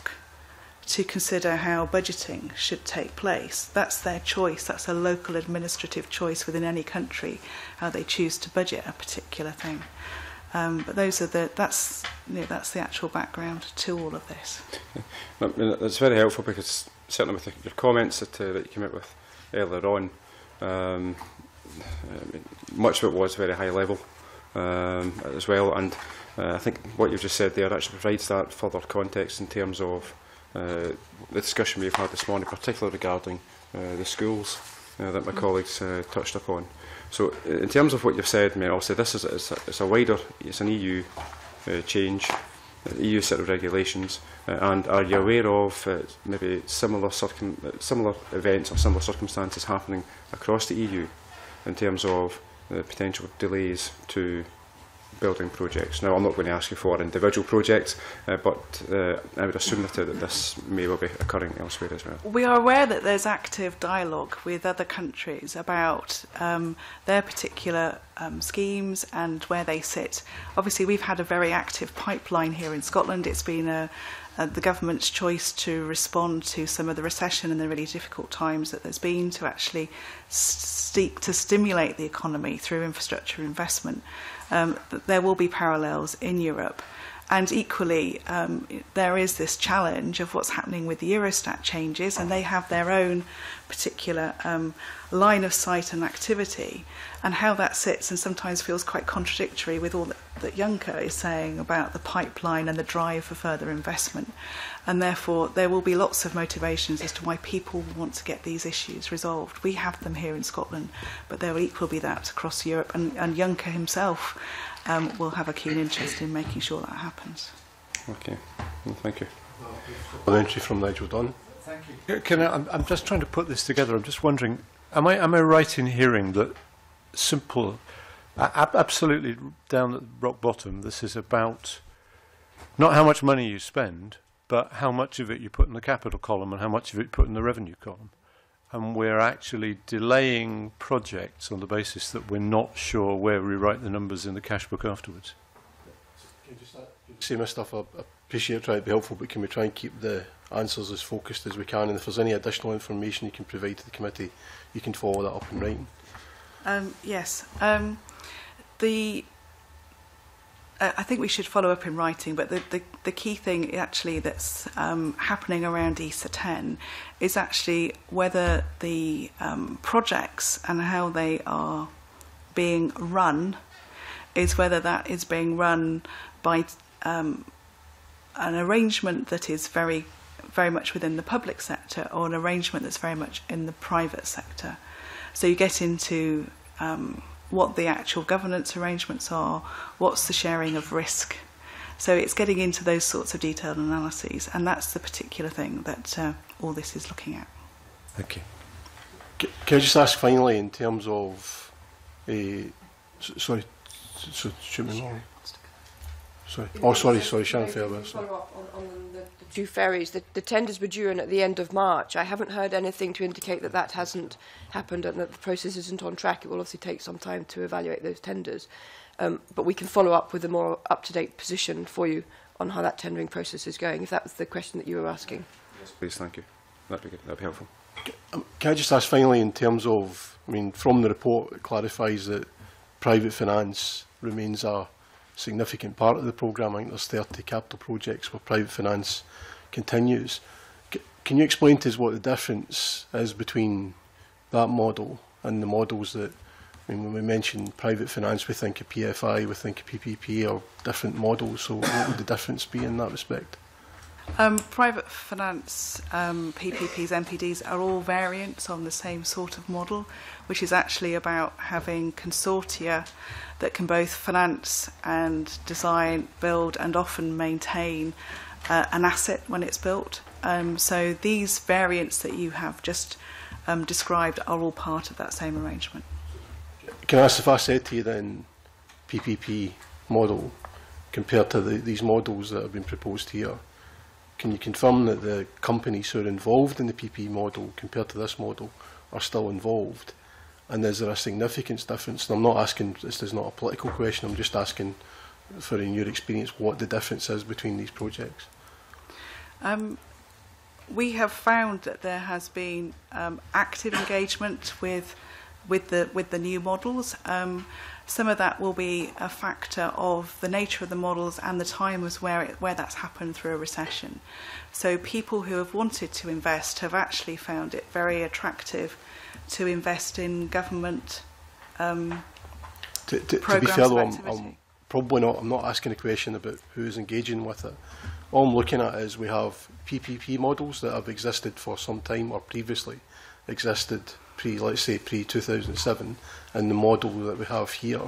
to consider how budgeting should take place. That's their choice, that's a local administrative choice within any country, how they choose to budget a particular thing. But those are that's the actual background to all of this. That's very helpful, because certainly with your comments that you came up with earlier on, much of it was very high level as well, and I think what you've just said there actually provides that further context in terms of the discussion we've had this morning, particularly regarding the schools that my colleagues touched upon. So in terms of what you've said, Mary, I'll say this is it's a wider, it's an EU change, an EU set of regulations, and are you aware of maybe similar events or similar circumstances happening across the EU? in terms of the potential delays to building projects. Now, I'm not going to ask you for individual projects, but I would assume that this may well be occurring elsewhere as well. We are aware that there's active dialogue with other countries about their particular schemes and where they sit. Obviously, we've had a very active pipeline here in Scotland. It's been the government's choice to respond to some of the recession and the really difficult times that there's been to actually seek to stimulate the economy through infrastructure investment. There will be parallels in Europe, and equally there is this challenge of what's happening with the Eurostat changes, and they have their own particular line of sight and activity, and how that sits and sometimes feels quite contradictory with all that Juncker is saying about the pipeline and the drive for further investment. And therefore there will be lots of motivations as to why people want to get these issues resolved. We have them here in Scotland, but there will equally be that across Europe, and Juncker himself will have a keen interest in making sure that happens. Okay, well, thank you. An entry from Nigel Don. Thank you. I'm just trying to put this together. I'm just wondering, am I right in hearing that simple, absolutely down at rock bottom, this is about not how much money you spend, but how much of it you put in the capital column and how much of it you put in the revenue column. And we're actually delaying projects on the basis that we're not sure where we write the numbers in the cash book afterwards. See my stuff, I appreciate trying to be helpful, but can we try and keep the answers as focused as we can? And if there's any additional information you can provide to the committee, you can follow that up in writing. Yes. I think we should follow up in writing, but the key thing actually that's happening around ESA 10 is actually whether the projects and how they are being run is whether that is being run by an arrangement that is very much within the public sector, or an arrangement that's very much in the private sector. So you get into what the actual governance arrangements are, what's the sharing of risk. So it's getting into those sorts of detailed analyses, and that's the particular thing that all this is looking at. Thank you. Can I just ask finally, in terms of... Sorry, Sharon Fairweather. Follow up on the two ferries. The tenders were due in at the end of March. I haven't heard anything to indicate that that hasn't happened and that the process isn't on track. It will obviously take some time to evaluate those tenders. But we can follow up with a more up-to-date position for you on how that tendering process is going, if that was the question that you were asking. Yes, please, thank you. That'd be good. That'd be helpful. Can I just ask finally, in terms of, I mean, from the report, it clarifies that private finance remains our significant part of the programme. I think there's 30 capital projects where private finance continues. Can you explain to us what the difference is between that model and the models that, I mean, when we mention private finance, we think of PFI, we think of PPP, or different models, so what would the difference be in that respect? Private finance, PPPs, NPDs are all variants on the same sort of model, which is actually about having consortia that can both finance and design, build and often maintain an asset when it's built. So these variants that you have just described are all part of that same arrangement. Can I ask, if I said to you then PPP model compared to these models that have been proposed here, can you confirm that the companies who are involved in the PPP model compared to this model are still involved? And is there a significance difference? And I'm not asking, this is not a political question, I'm just asking for, in your experience, what the difference is between these projects. We have found that there has been active engagement with the new models. Some of that will be a factor of the nature of the models and the time as where that's happened through a recession. So people who have wanted to invest have actually found it very attractive to invest in government to be fair, though, I'm probably not. I'm not asking a question about who is engaging with it. All I'm looking at is we have PPP models that have existed for some time or previously existed. Let's say pre-2007, and the model that we have here,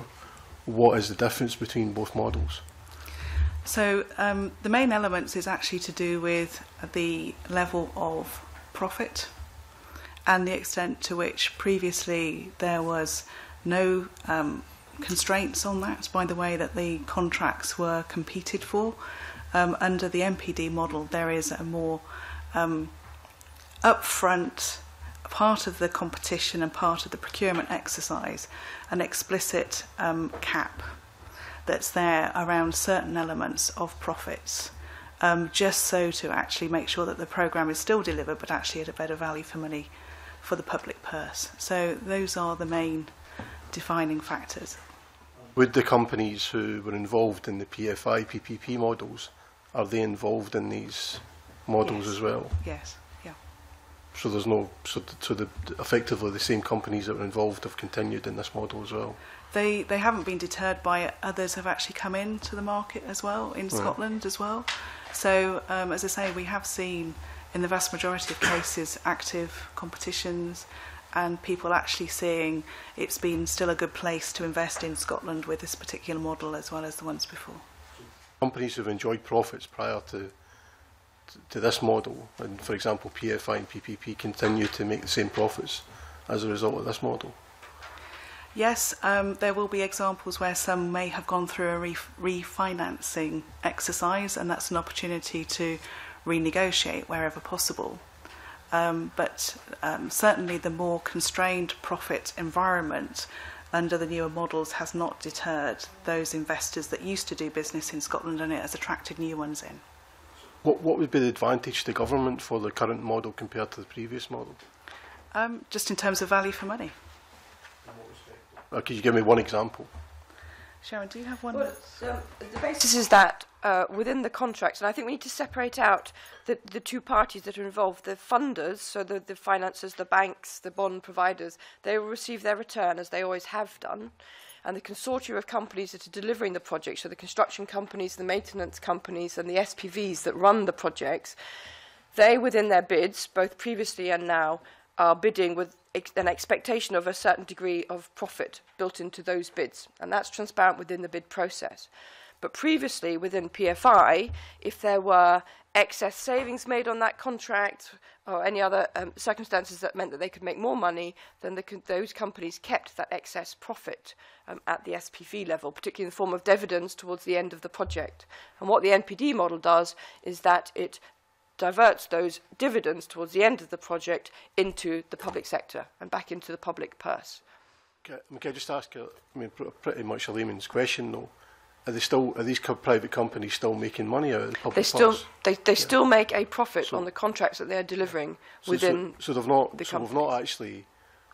what is the difference between both models? So the main elements is actually to do with the level of profit and the extent to which previously there was no constraints on that by the way that the contracts were competed for. Under the NPD model, there is a more upfront part of the competition and part of the procurement exercise, an explicit cap that's there around certain elements of profits, just so to actually make sure that the programme is still delivered but actually at a better value for money for the public purse. So those are the main defining factors. Would the companies who were involved in the PFI, PPP models, are they involved in these models as well? Yes. So there's no, so effectively the same companies that were involved have continued in this model as well. They haven't been deterred by it. Others have actually come into the market as well in Scotland as well. So as I say, we have seen in the vast majority of cases active competitions and people actually seeing it's been still a good place to invest in Scotland with this particular model as well as the ones before. Companies who've enjoyed profits prior to this model, and for example PFI and PPP, continue to make the same profits as a result of this model? Yes, there will be examples where some may have gone through a refinancing exercise, and that's an opportunity to renegotiate wherever possible. But certainly the more constrained profit environment under the newer models has not deterred those investors that used to do business in Scotland, and it has attracted new ones in. What would be the advantage to government for the current model compared to the previous model? Just in terms of value for money. Could you give me one example? Sharon, do you have one? Well, the basis is that within the contracts, and I think we need to separate out the two parties that are involved, the funders, so the financiers, the banks, the bond providers, they will receive their return as they always have done. And the consortia of companies that are delivering the project, so the construction companies, the maintenance companies and the SPVs that run the projects, they, within their bids, both previously and now, are bidding with an expectation of a certain degree of profit built into those bids. And that's transparent within the bid process. But previously, within PFI, if there were excess savings made on that contract or any other circumstances that meant that they could make more money, then those companies kept that excess profit at the SPV level, particularly in the form of dividends towards the end of the project. And what the NPD model does is that it diverts those dividends towards the end of the project into the public sector and back into the public purse. Can I just ask pretty much a layman's question though? Are these private companies still making money out of the public purse? They still make a profit on the contracts that they're delivering within So they've not actually,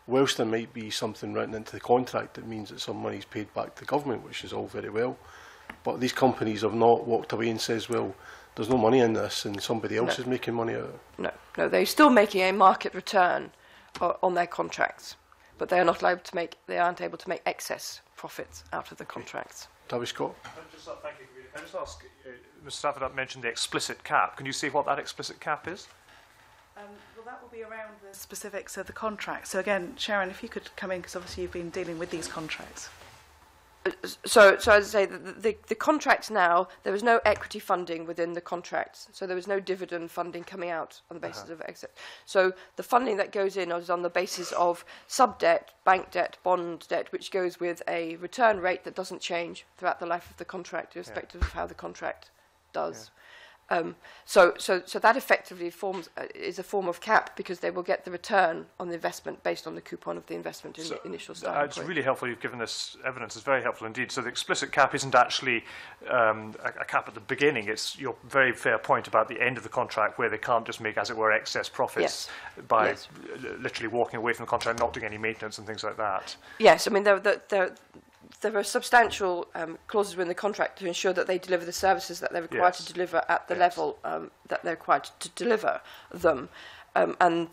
whilst there might be something written into the contract that means that some money is paid back to the government, which is all very well, but these companies have not walked away and says, well, there's no money in this and somebody else is making money out of it. No, they're still making a market return on their contracts, but they are not allowed to make, they aren't able to make excess profits out of the contracts. Tavish Scott. Thank you. Can I just ask, Mr. Stafford mentioned the explicit cap. Can you see what that explicit cap is? Well, that will be around the specifics of the contract. So again, Sharon, if you could come in, because obviously you've been dealing with these contracts. So as I say, the contracts now, there was no equity funding within the contracts. So there was no dividend funding coming out on the basis of exit. So the funding that goes in is on the basis of sub-debt, bank debt, bond debt, which goes with a return rate that doesn't change throughout the life of the contract, irrespective of how the contract does. So that effectively forms is a form of cap, because they will get the return on the investment based on the coupon of the investment in the initial starting point. It's really helpful you've given this evidence. It's very helpful indeed. So the explicit cap isn't actually a cap at the beginning. It's your very fair point about the end of the contract, where they can't just make, as it were, excess profits by literally walking away from the contract, not doing any maintenance and things like that. Yes, I mean there are substantial clauses within the contract to ensure that they deliver the services that they're required to deliver at the level that they're required to deliver them. And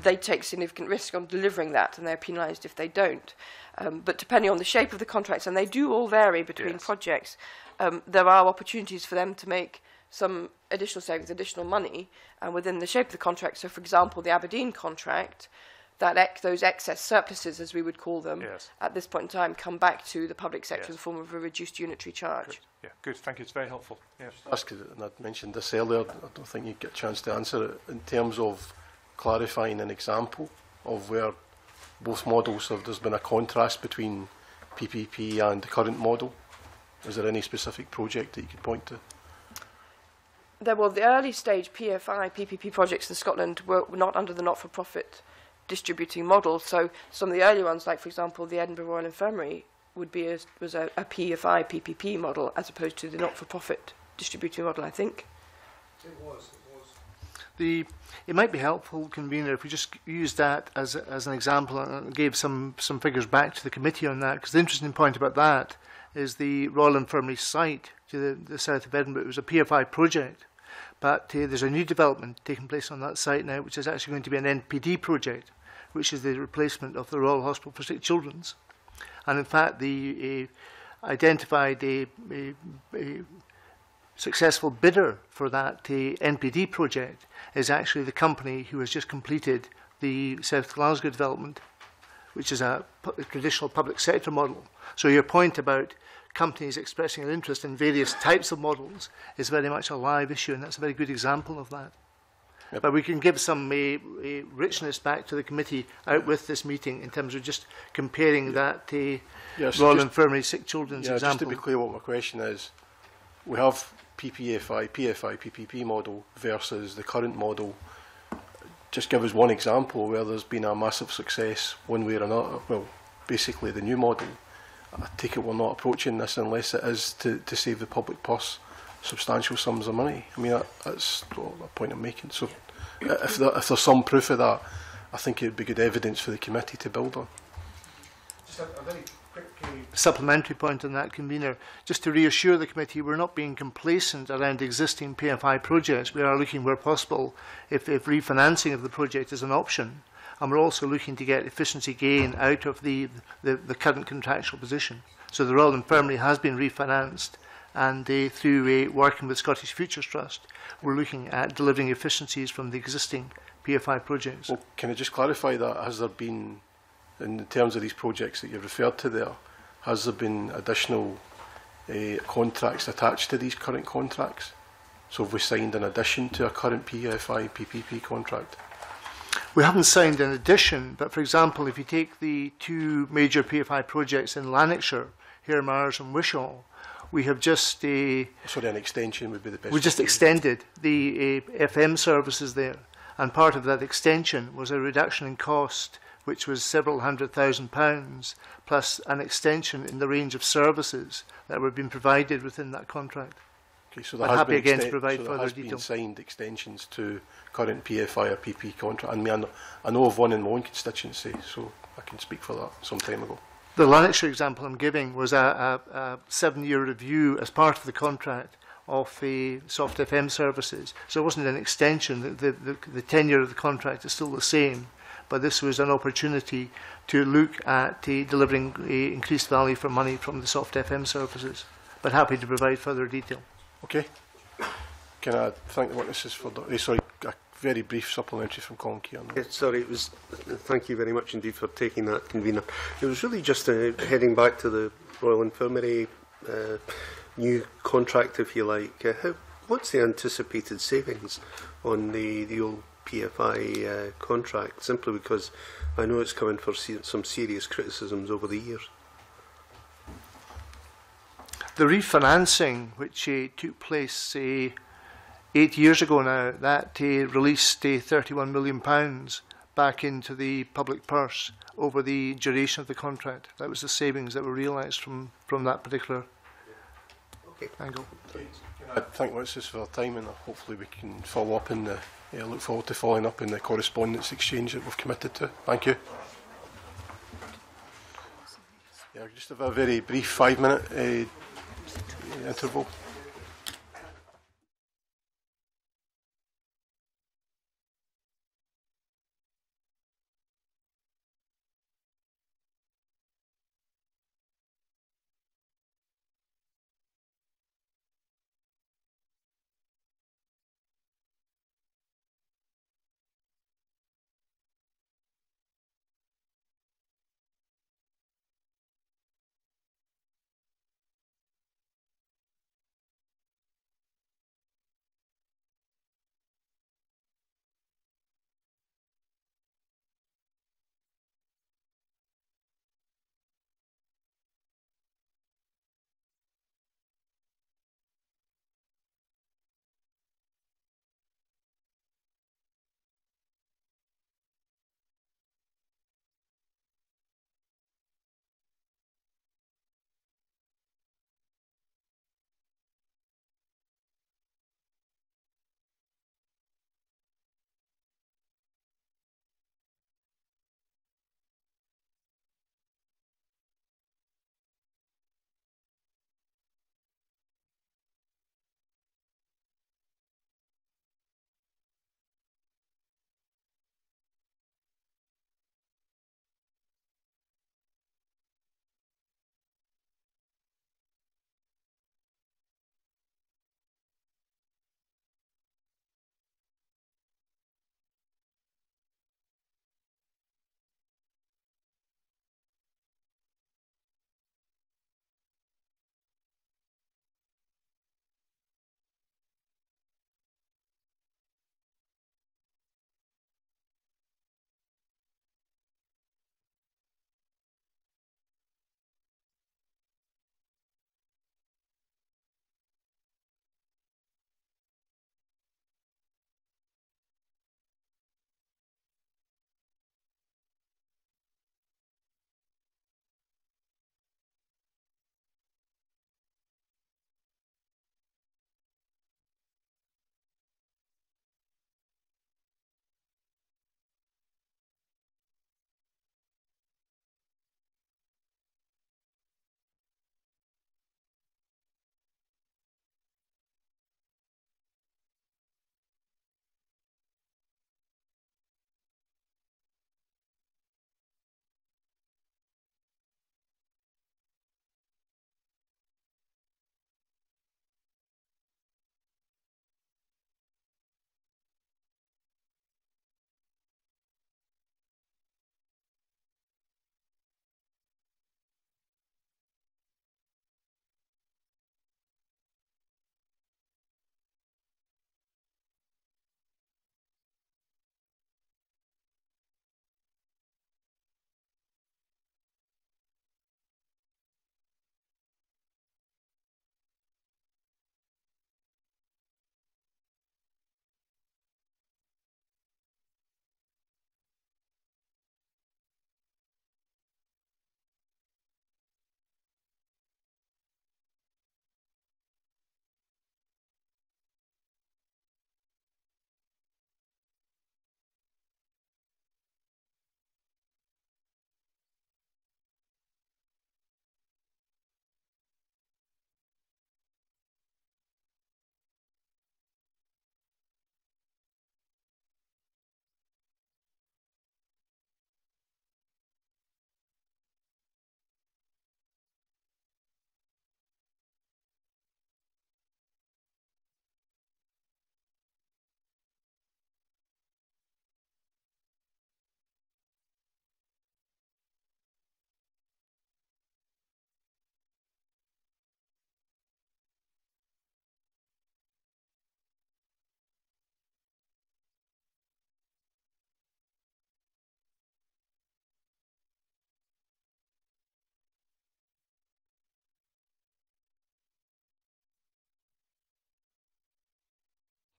they take significant risk on delivering that, and they're penalised if they don't. But depending on the shape of the contracts, and they do all vary between projects, there are opportunities for them to make some additional savings, additional money, and within the shape of the contract. So, for example, the Aberdeen contract, those excess surpluses, as we would call them, at this point in time, come back to the public sector in the form of a reduced unitary charge. Good. Yeah, good. Thank you. It's very helpful. Yeah. And I'd mentioned this earlier. I don't think you'd get a chance to answer it in terms of clarifying an example. of where both models, there's been a contrast between PPP and the current model? Is there any specific project that you could point to? There were the early stage PFI, PPP projects in Scotland were not under the not-for-profit distributing model. So some of the early ones, like, for example, the Edinburgh Royal Infirmary, would be was a PFI, PPP model as opposed to the not-for-profit distributing model, I think. It was. It might be helpful, convener, if we just use that as an example and gave some figures back to the committee on that, because the interesting point about that is the Royal Infirmary site to the south of Edinburgh. It was a PFI project, but there's a new development taking place on that site now, which is actually going to be an NPD project, which is the replacement of the Royal Hospital for Sick Children's. And in fact, the identified a successful bidder for that NPD project is actually the company who has just completed the South Glasgow development, which is a traditional public sector model. So your point about companies expressing an interest in various types of models is very much a live issue, and that's a very good example of that. Yep. But we can give some richness back to the committee out with this meeting in terms of just comparing that Royal Infirmary Sick Children's example. Just to be clear what my question is, we have PPFI, PFI, PPP model versus the current model. Just give us one example where there's been a massive success one way or another. Well, basically the new model. I take it we're not approaching this unless it is to save the public purse substantial sums of money. I mean, that's the point I'm making. So if there's some proof of that, I think it would be good evidence for the committee to build on. Just a very quick supplementary point on that, convener. Just to reassure the committee, we're not being complacent around existing PFI projects. We are looking where possible if refinancing of the project is an option. And we're also looking to get efficiency gain out of the current contractual position. So the Royal Infirmary has been refinanced, and through working with Scottish Futures Trust, we're looking at delivering efficiencies from the existing PFI projects. Well, can I just clarify that? Has there been, in terms of these projects that you've referred to there, has there been additional contracts attached to these current contracts? So have we signed an addition to a current PFI, PPP contract? We haven't signed an addition, but for example, if you take the two major PFI projects in Lanarkshire, Hyremars and Wishaw, we have just sorry, an extension would be the best. We just extended the FM services there, and part of that extension was a reduction in cost, which was several £100,000, plus an extension in the range of services that were being provided within that contract. Okay, so there I'm happy again to provide so further detail. There has been signed extensions to current PFI or PP contract. I mean, I know of one in my own constituency, so I can speak for that some time ago. The Lanarkshire example I'm giving was a 7-year review as part of the contract of the soft FM services. So it wasn't an extension. The tenure of the contract is still the same, but this was an opportunity to look at delivering increased value for money from the soft FM services. But happy to provide further detail. Okay. Can I thank the witnesses for the, sorry, a very brief supplementary from Colin Keogh. Sorry, it was. Thank you very much indeed for taking that, convener. It was really just heading back to the Royal Infirmary new contract, if you like. What's the anticipated savings on the old PFI contract? Simply because I know it's coming for some serious criticisms over the years. The refinancing, which took place 8 years ago now, that released £31 million back into the public purse over the duration of the contract. That was the savings that were realised from that particular angle. I thank witnesses for their time, and hopefully we can follow up in the. Look forward to following up in the correspondence exchange that we've committed to. Thank you. Yeah, just have a very brief 5-minute. Interval.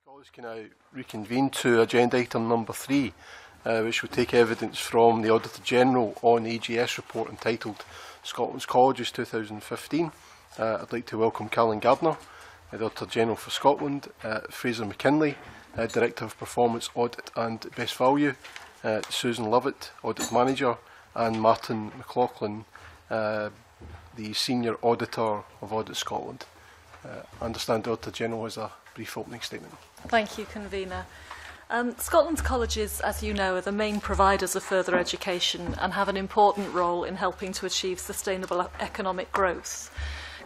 Colleagues can now reconvene to agenda item number 3, which will take evidence from the Auditor General on the EGS report entitled Scotland's Colleges 2015. I'd like to welcome Colin Gardner, the Auditor General for Scotland, Fraser McKinley, Director of Performance, Audit and Best Value, Susan Lovett, Audit Manager, and Martin McLaughlin, the Senior Auditor of Audit Scotland. I understand the Auditor General has a brief opening statement. Thank you, Convener. Scotland's colleges, as you know, are the main providers of further education and have an important role in helping to achieve sustainable economic growth.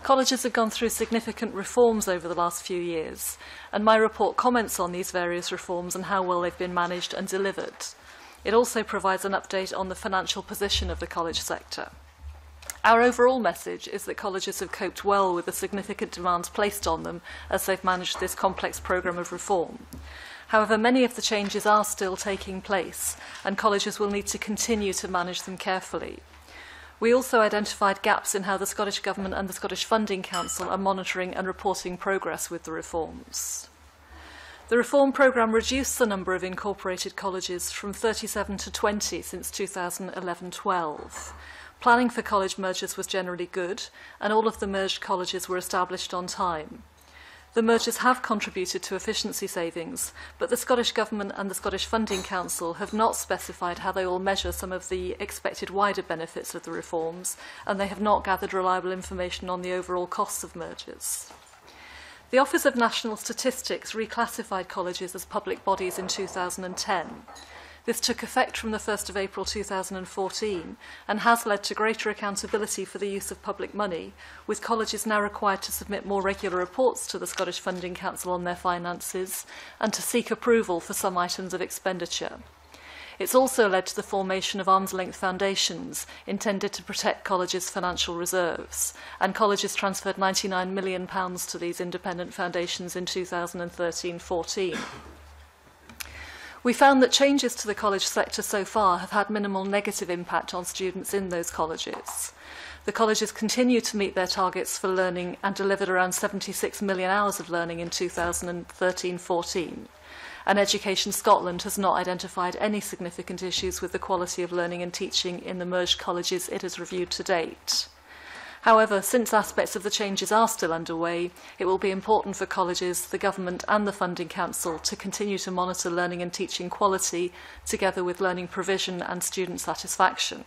Colleges have gone through significant reforms over the last few years, and my report comments on these various reforms and how well they've been managed and delivered. It also provides an update on the financial position of the college sector. Our overall message is that colleges have coped well with the significant demands placed on them as they've managed this complex programme of reform. However, many of the changes are still taking place, and colleges will need to continue to manage them carefully. We also identified gaps in how the Scottish Government and the Scottish Funding Council are monitoring and reporting progress with the reforms. The reform programme reduced the number of incorporated colleges from 37 to 20 since 2011-12. Planning for college mergers was generally good, and all of the merged colleges were established on time. The mergers have contributed to efficiency savings, but the Scottish Government and the Scottish Funding Council have not specified how they will measure some of the expected wider benefits of the reforms, and they have not gathered reliable information on the overall costs of mergers. The Office of National Statistics reclassified colleges as public bodies in 2010. This took effect from the 1st of April 2014 and has led to greater accountability for the use of public money, with colleges now required to submit more regular reports to the Scottish Funding Council on their finances and to seek approval for some items of expenditure. It's also led to the formation of arm's-length foundations intended to protect colleges' financial reserves, and colleges transferred £99 million to these independent foundations in 2013-14. We found that changes to the college sector so far have had minimal negative impact on students in those colleges. The colleges continue to meet their targets for learning and delivered around 76 million hours of learning in 2013-14. And Education Scotland has not identified any significant issues with the quality of learning and teaching in the merged colleges it has reviewed to date. However, since aspects of the changes are still underway, it will be important for colleges, the Government and the Funding Council to continue to monitor learning and teaching quality, together with learning provision and student satisfaction.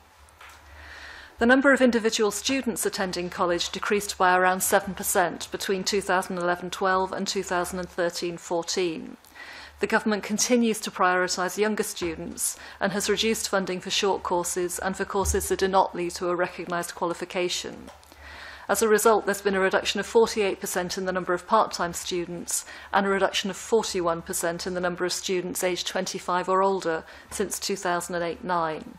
The number of individual students attending college decreased by around 7% between 2011-12 and 2013-14. The Government continues to prioritise younger students and has reduced funding for short courses and for courses that do not lead to a recognised qualification. As a result, there's been a reduction of 48% in the number of part-time students and a reduction of 41% in the number of students aged 25 or older since 2008-09.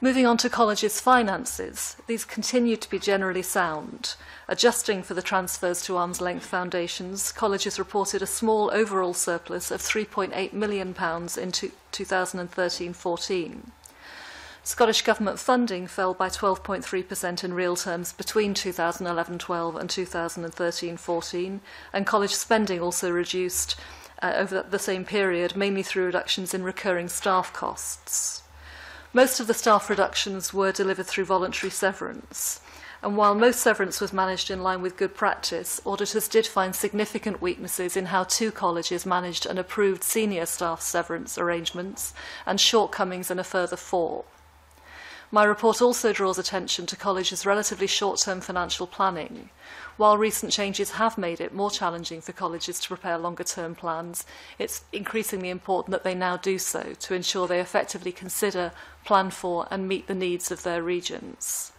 Moving on to colleges' finances, these continue to be generally sound. Adjusting for the transfers to arm's-length foundations, colleges reported a small overall surplus of £3.8 million in 2013-14. Scottish Government funding fell by 12.3% in real terms between 2011-12 and 2013-14, and college spending also reduced over the same period, mainly through reductions in recurring staff costs. Most of the staff reductions were delivered through voluntary severance, and while most severance was managed in line with good practice, auditors did find significant weaknesses in how two colleges managed and approved senior staff severance arrangements, and shortcomings in a further four. My report also draws attention to colleges' relatively short-term financial planning. While recent changes have made it more challenging for colleges to prepare longer-term plans, it's increasingly important that they now do so to ensure they effectively consider, plan for, and meet the needs of their regions.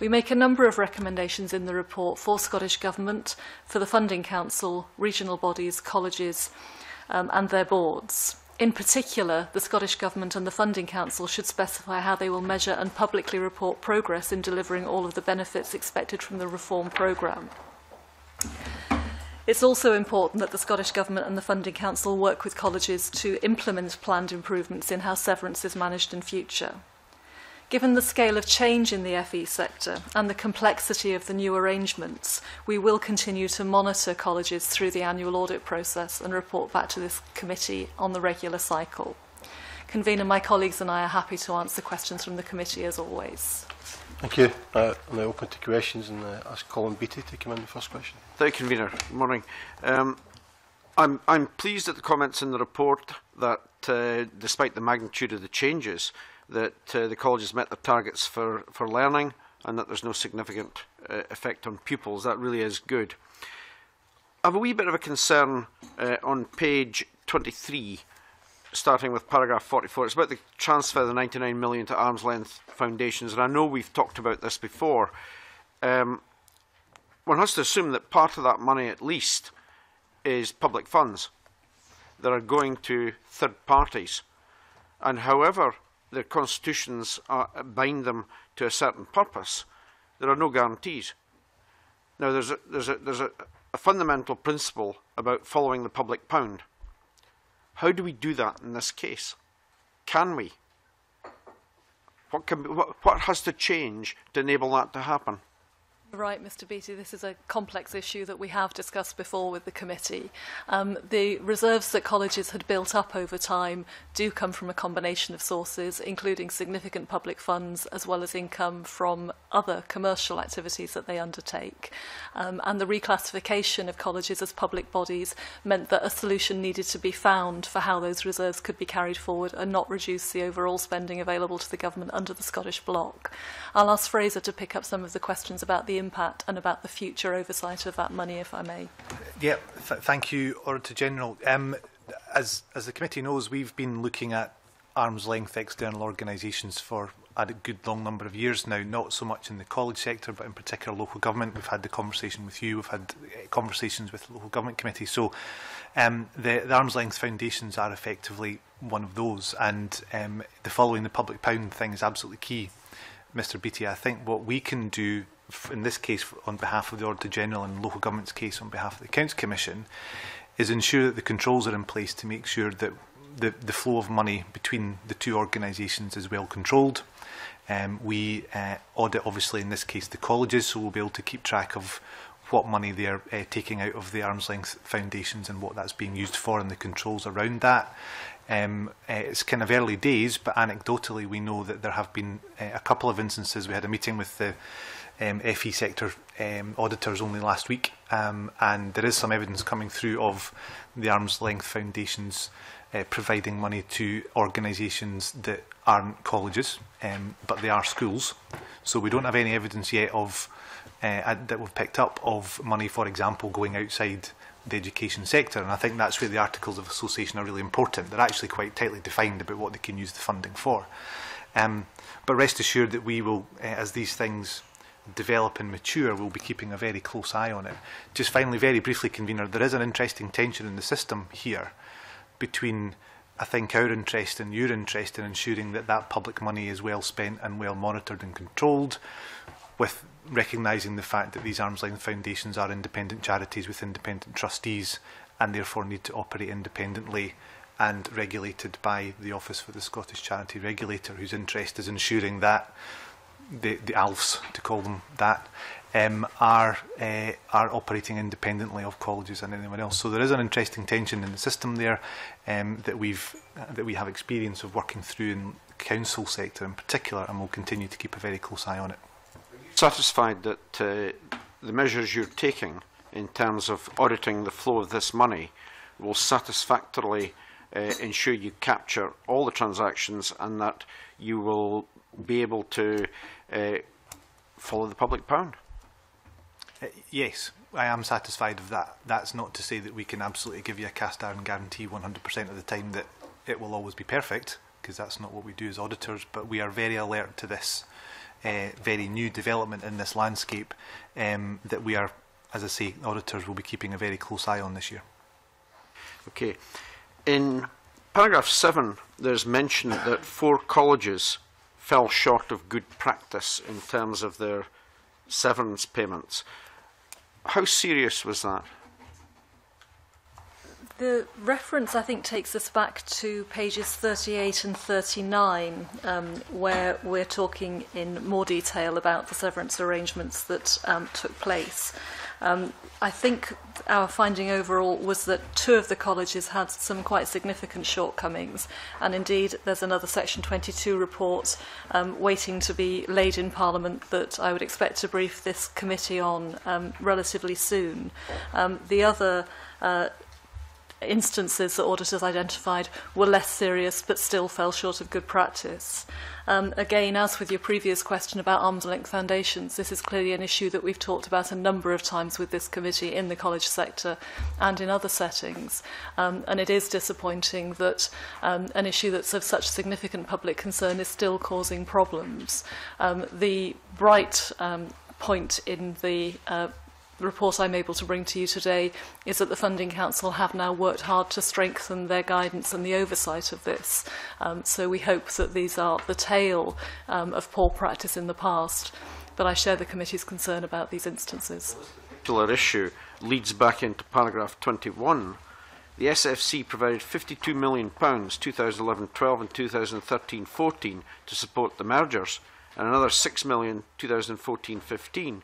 We make a number of recommendations in the report for Scottish Government, for the Funding Council, regional bodies, colleges, and their boards. In particular, the Scottish Government and the Funding Council should specify how they will measure and publicly report progress in delivering all of the benefits expected from the reform programme. It's also important that the Scottish Government and the Funding Council work with colleges to implement planned improvements in how severance is managed in future. Given the scale of change in the FE sector and the complexity of the new arrangements, we will continue to monitor colleges through the annual audit process and report back to this committee on the regular cycle. Convener, my colleagues and I are happy to answer questions from the committee as always. Thank you. I'm open to questions and ask Colin Beattie to come in the first question. Thank you, Convener. Good morning. I'm pleased at the comments in the report that despite the magnitude of the changes, that the colleges met their targets for learning and that there's no significant effect on pupils. That really is good. I have a wee bit of a concern on page 23, starting with paragraph 44. It's about the transfer of the £99 million to arm's length foundations, and I know we've talked about this before. One has to assume that part of that money, at least, is public funds that are going to third parties, and however their constitutions bind them to a certain purpose, there are no guarantees. Now, there's a fundamental principle about following the public pound. How do we do that in this case? Can we? What has to change to enable that to happen? Right, Mr. Beattie, this is a complex issue that we have discussed before with the committee. The reserves that colleges had built up over time do come from a combination of sources, including significant public funds as well as income from other commercial activities that they undertake. And the reclassification of colleges as public bodies meant that a solution needed to be found for how those reserves could be carried forward and not reduce the overall spending available to the government under the Scottish bloc. I'll ask Fraser to pick up some of the questions about the impact and about the future oversight of that money, if I may. Yeah, thank you, Auditor General. As the committee knows, we've been looking at arm's length external organisations for a good long number of years now, not so much in the college sector, but in particular local government. We've had the conversation with you, we've had conversations with the local government committee. So the arm's length foundations are effectively one of those, and the following the public pound thing is absolutely key. Mr. Beattie, I think what we can do in this case on behalf of the Auditor General and local government's case on behalf of the Accounts Commission is ensure that the controls are in place to make sure that the flow of money between the two organisations is well controlled. We audit, obviously, in this case, the colleges, so we'll be able to keep track of what money they're taking out of the arm's length foundations and what that's being used for and the controls around that. It's kind of early days, but anecdotally we know that there have been a couple of instances. We had a meeting with the FE sector auditors only last week, and there is some evidence coming through of the arm's length foundations providing money to organisations that aren't colleges, but they are schools. So we don't have any evidence yet of that we've picked up of money, for example, going outside the education sector, and I think that's where the Articles of Association are really important. They're actually quite tightly defined about what they can use the funding for. But rest assured that we will, as these things develop and mature, we'll be keeping a very close eye on it. Just finally, very briefly, Convener, there is an interesting tension in the system here between, I think, our interest and your interest in ensuring that that public money is well spent and well monitored and controlled, with recognising the fact that these arm's length foundations are independent charities with independent trustees and therefore need to operate independently and regulated by the Office for the Scottish Charity Regulator, whose interest is ensuring that the ALFs, to call them that, are operating independently of colleges and anyone else. So there is an interesting tension in the system there that we have experience of working through in the council sector in particular, and we'll continue to keep a very close eye on it. Are you satisfied that the measures you're taking in terms of auditing the flow of this money will satisfactorily ensure you capture all the transactions and that you will be able to follow the public pound? Yes, I am satisfied of that. That's not to say that we can absolutely give you a cast iron guarantee 100% of the time that it will always be perfect, because that's not what we do as auditors, but we are very alert to this very new development in this landscape that we are, as I say, auditors will be keeping a very close eye on this year. Okay. In paragraph 7, there's mention that 4 colleges fell short of good practice in terms of their severance payments. How serious was that? The reference, I think, takes us back to pages 38 and 39, where we're talking in more detail about the severance arrangements that took place. I think our finding overall was that two of the colleges had some quite significant shortcomings, and indeed there's another Section 22 report waiting to be laid in Parliament that I would expect to brief this committee on relatively soon. The other instances that auditors identified were less serious but still fell short of good practice. Again, as with your previous question about arm's length foundations, this is clearly an issue that we've talked about a number of times with this committee in the college sector and in other settings. And it is disappointing that an issue that's of such significant public concern is still causing problems. The bright point in the report I'm able to bring to you today is that the Funding Council have now worked hard to strengthen their guidance and the oversight of this. So we hope that these are the tail of poor practice in the past, but I share the committee's concern about these instances. This particular issue leads back into paragraph 21. The SFC provided £52 million 2011-12 and 2013-14 to support the mergers, and another £6 million 2014-15.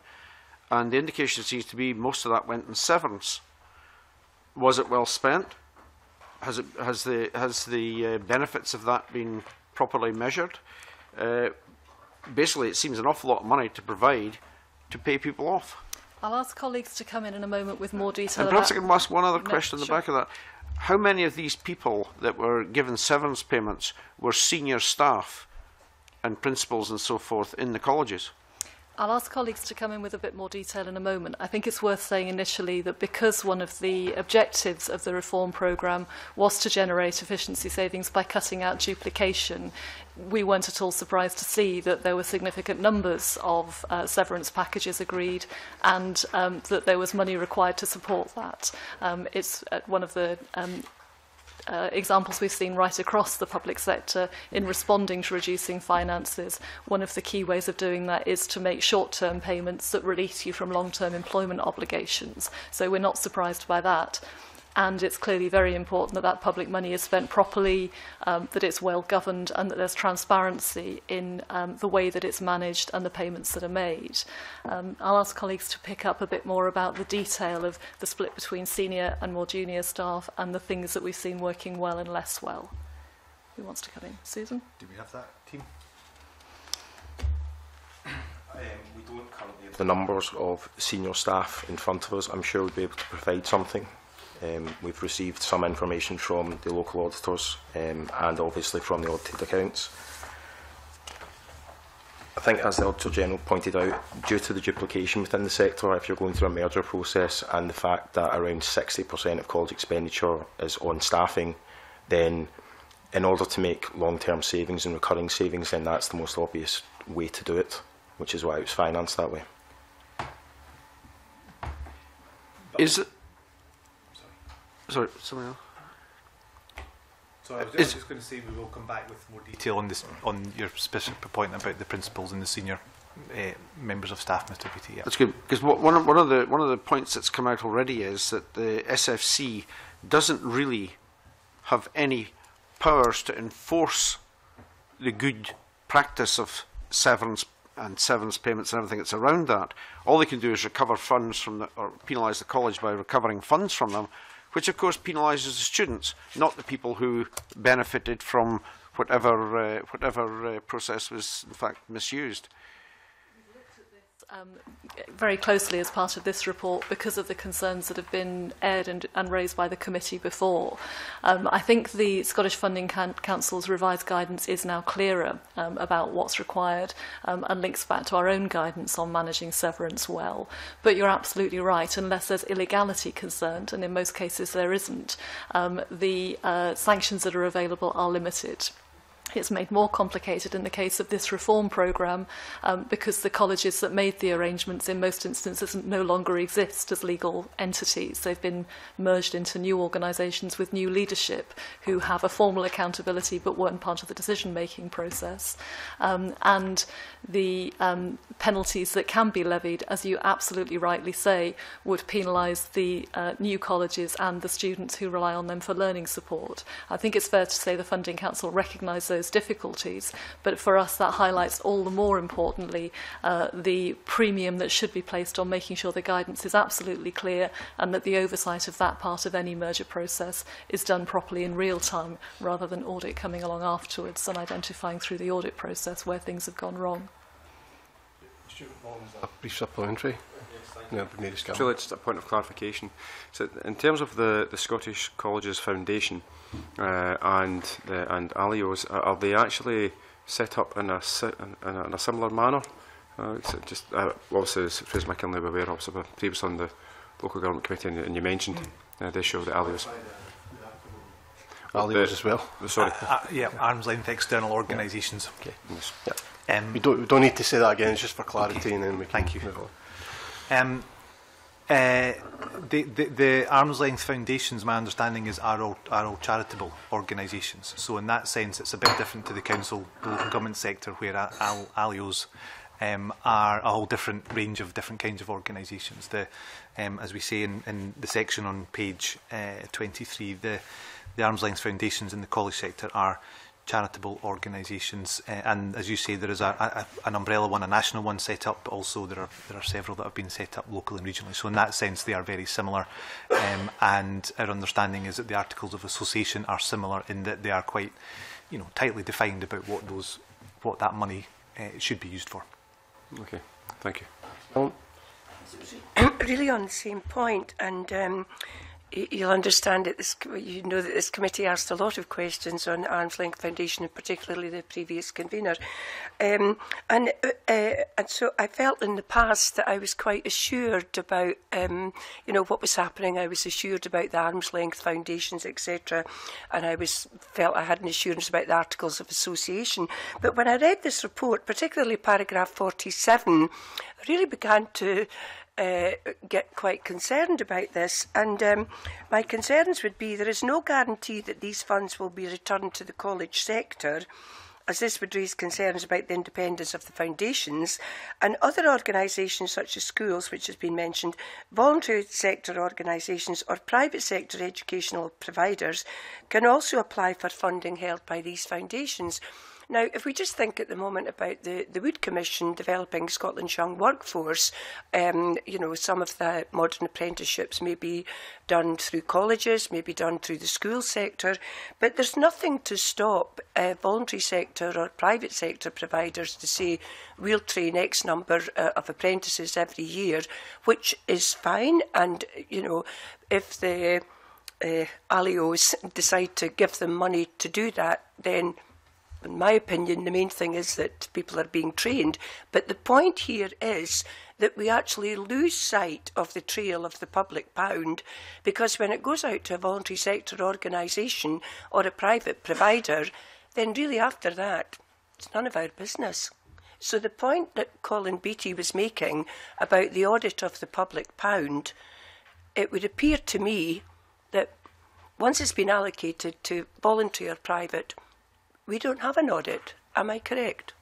And the indication seems to be most of that went in severance. Was it well spent? Has the benefits of that been properly measured? Basically, it seems an awful lot of money to provide to pay people off. I'll ask colleagues to come in a moment with more detail. And perhaps I can ask one other question at the back of that. How many of these people that were given severance payments were senior staff and principals and so forth in the colleges? I'll ask colleagues to come in with a bit more detail in a moment. I think it's worth saying initially that because one of the objectives of the reform programme was to generate efficiency savings by cutting out duplication, we weren't at all surprised to see that there were significant numbers of severance packages agreed and that there was money required to support that. It's one of the examples we've seen right across the public sector in responding to reducing finances. One of the key ways of doing that is to make short-term payments that release you from long-term employment obligations. So we're not surprised by that. And it's clearly very important that that public money is spent properly, that it's well governed, and that there's transparency in the way that it's managed and the payments that are made. I'll ask colleagues to pick up a bit more about the detail of the split between senior and more junior staff and the things that we've seen working well and less well. Who wants to come in? Susan? Do we have that team? We don't currently have the numbers of senior staff in front of us. I'm sure we'd be able to provide something. We've received some information from the local auditors and obviously from the audited accounts. I think, as the Auditor General pointed out, due to the duplication within the sector, if you're going through a merger process and the fact that around 60% of college expenditure is on staffing, then in order to make long-term savings and recurring savings, then that's the most obvious way to do it, which is why it was financed that way. Is it? Sorry, something else. Sorry, I was just going to say we will come back with more detail on this, on your specific point about the principals and the senior members of staff, Mr. Beattie. Yeah. That's good, because one of the points that's come out already is that the SFC doesn't really have any powers to enforce the good practice of severance and severance payments and everything that's around that. All they can do is recover funds from the, or penalise the college by recovering funds from them, which of course penalises the students, not the people who benefited from whatever, process was in fact misused. Very closely as part of this report because of the concerns that have been aired and raised by the committee before. I think the Scottish Funding Council's revised guidance is now clearer about what's required and links back to our own guidance on managing severance well. But you're absolutely right, unless there's illegality concerned, and in most cases there isn't, the sanctions that are available are limited. it's made more complicated in the case of this reform programme because the colleges that made the arrangements in most instances no longer exist as legal entities. They've been merged into new organisations with new leadership who have a formal accountability but weren't part of the decision-making process. And the penalties that can be levied, as you absolutely rightly say, would penalise the new colleges and the students who rely on them for learning support. I think it's fair to say the Funding Council recognised those difficulties, but for us that highlights all the more importantly the premium that should be placed on making sure the guidance is absolutely clear and that the oversight of that part of any merger process is done properly in real time rather than audit coming along afterwards and identifying through the audit process where things have gone wrong. A brief supplementary. No, so it's a point of clarification. So in terms of the Scottish Colleges Foundation and ALIOS, are they actually set up in a similar manner? Obviously, as Fris McKinley were aware of, previous on the local government committee, and you mentioned the issue of the ALIOS. ALIOS as well. Sorry. Yeah, arm's length external organisations. Yeah. Okay. Yes. Yeah. We don't need to say that again. It's just for clarity, okay. And then we can move on. The arm's length foundations, my understanding is, are all charitable organisations. So in that sense, it's a bit different to the council, the local government sector, where ALIOs are a whole different range of different kinds of organisations. As we say in the section on page 23, the arm's length foundations in the college sector are charitable organisations, and as you say, there is an umbrella one, a national one set up, but also there are several that have been set up locally and regionally. So in that sense, they are very similar, and our understanding is that the Articles of Association are similar in that they are quite, tightly defined about what that money should be used for. Okay, thank you. Really on the same point, and. You'll understand that this committee asked a lot of questions on Arm's Length Foundation, and particularly the previous convener. And so I felt in the past that I was quite assured about, what was happening. I was assured about the Arm's Length Foundations, etc. And I felt I had an assurance about the Articles of Association. But when I read this report, particularly paragraph 47, I really began to get quite concerned about this, and my concerns would be there is no guarantee that these funds will be returned to the college sector, as this would raise concerns about the independence of the foundations and other organisations such as schools, which has been mentioned, voluntary sector organisations or private sector educational providers can also apply for funding held by these foundations. Now, if we just think at the moment about the Wood Commission developing Scotland's young workforce, some of the modern apprenticeships may be done through colleges, may be done through the school sector, but there's nothing to stop voluntary sector or private sector providers to say, we'll train X number of apprentices every year, which is fine. And, if the ALIOs decide to give them money to do that, then in my opinion, the main thing is that people are being trained. But the point here is that we actually lose sight of the trail of the public pound, because when it goes out to a voluntary sector organisation or a private provider, then really after that, it's none of our business. So the point that Colin Beattie was making about the audit of the public pound, it would appear to me that once it's been allocated to voluntary or private, we don't have an audit. Am I correct?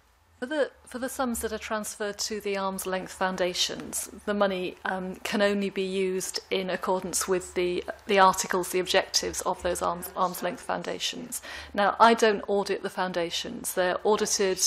For the sums that are transferred to the Arm's Length Foundations, the money can only be used in accordance with the articles, the objectives of those Arm's Length Foundations. Now, I don't audit the foundations. They're audited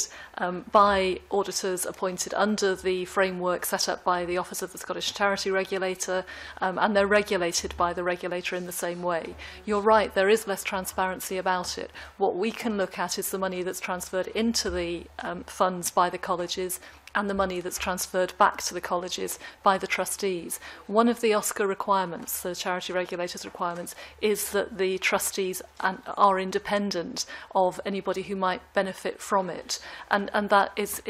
by auditors appointed under the framework set up by the Office of the Scottish Charity Regulator, and they're regulated by the regulator in the same way. You're right, there is less transparency about it. What we can look at is the money that's transferred into the funds by the colleges and the money that's transferred back to the colleges by the trustees. One of the OSCA requirements, the charity regulators' requirements, is that the trustees are independent of anybody who might benefit from it, and that is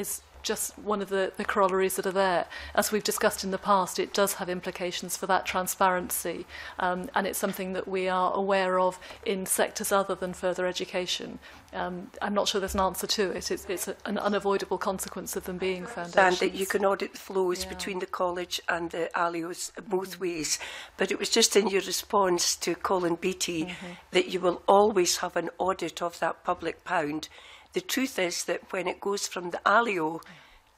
just one of the corollaries that are there. As we've discussed in the past, it does have implications for that transparency, and it's something that we are aware of in sectors other than further education. I'm not sure there's an answer to it. It's an unavoidable consequence of them being foundations. And that you can audit the flows between the college and the ALIOs both ways. But it was just in your response to Colin Beattie that you will always have an audit of that public pound. The truth is that when it goes from the ALIO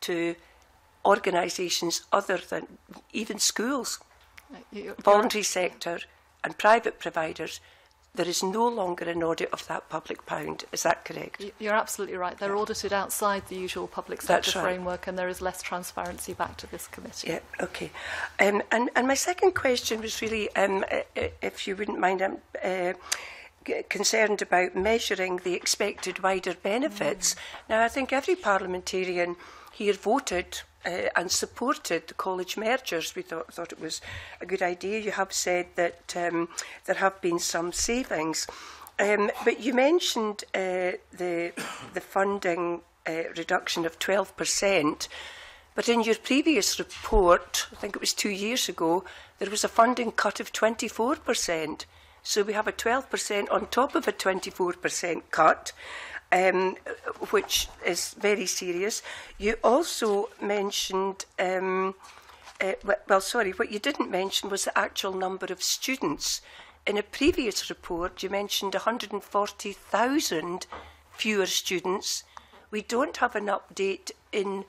to organisations other than even schools, voluntary sector and private providers, there is no longer an audit of that public pound. Is that correct? You're absolutely right. They're audited outside the usual public sector framework, and there is less transparency back to this committee. Yeah, okay. And my second question was really, if you wouldn't mind, I'm concerned about measuring the expected wider benefits. Now, I think every parliamentarian here voted and supported the college mergers. We thought it was a good idea. You have said that there have been some savings. But you mentioned the funding reduction of 12%. But in your previous report, I think it was 2 years ago, there was a funding cut of 24%. So we have a 12% on top of a 24% cut, which is very serious. You also mentioned, well, sorry, what you didn't mention was the actual number of students. In a previous report, you mentioned 140,000 fewer students. We don't have an update in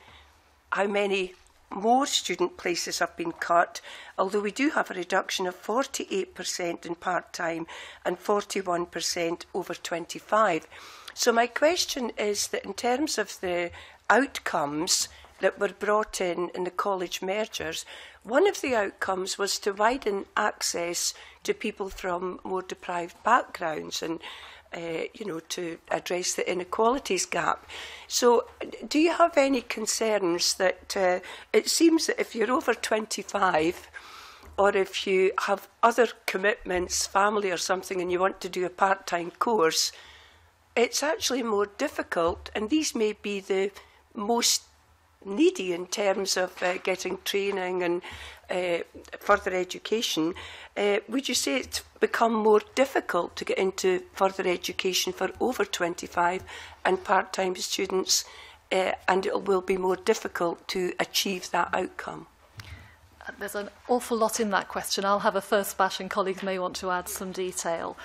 how many more student places have been cut, although we do have a reduction of 48% in part-time and 41% over 25. So my question is that in terms of the outcomes that were brought in the college mergers, one of the outcomes was to widen access to people from more deprived backgrounds and you know, to address the inequalities gap. So do you have any concerns that it seems that if you're over 25 or if you have other commitments, family or something, and you want to do a part-time course, it's actually more difficult, and these may be the most needy in terms of getting training and further education. Would you say it's become more difficult to get into further education for over 25 and part-time students, and it will be more difficult to achieve that outcome? There's an awful lot in that question. I'll have a first bash and colleagues may want to add some detail.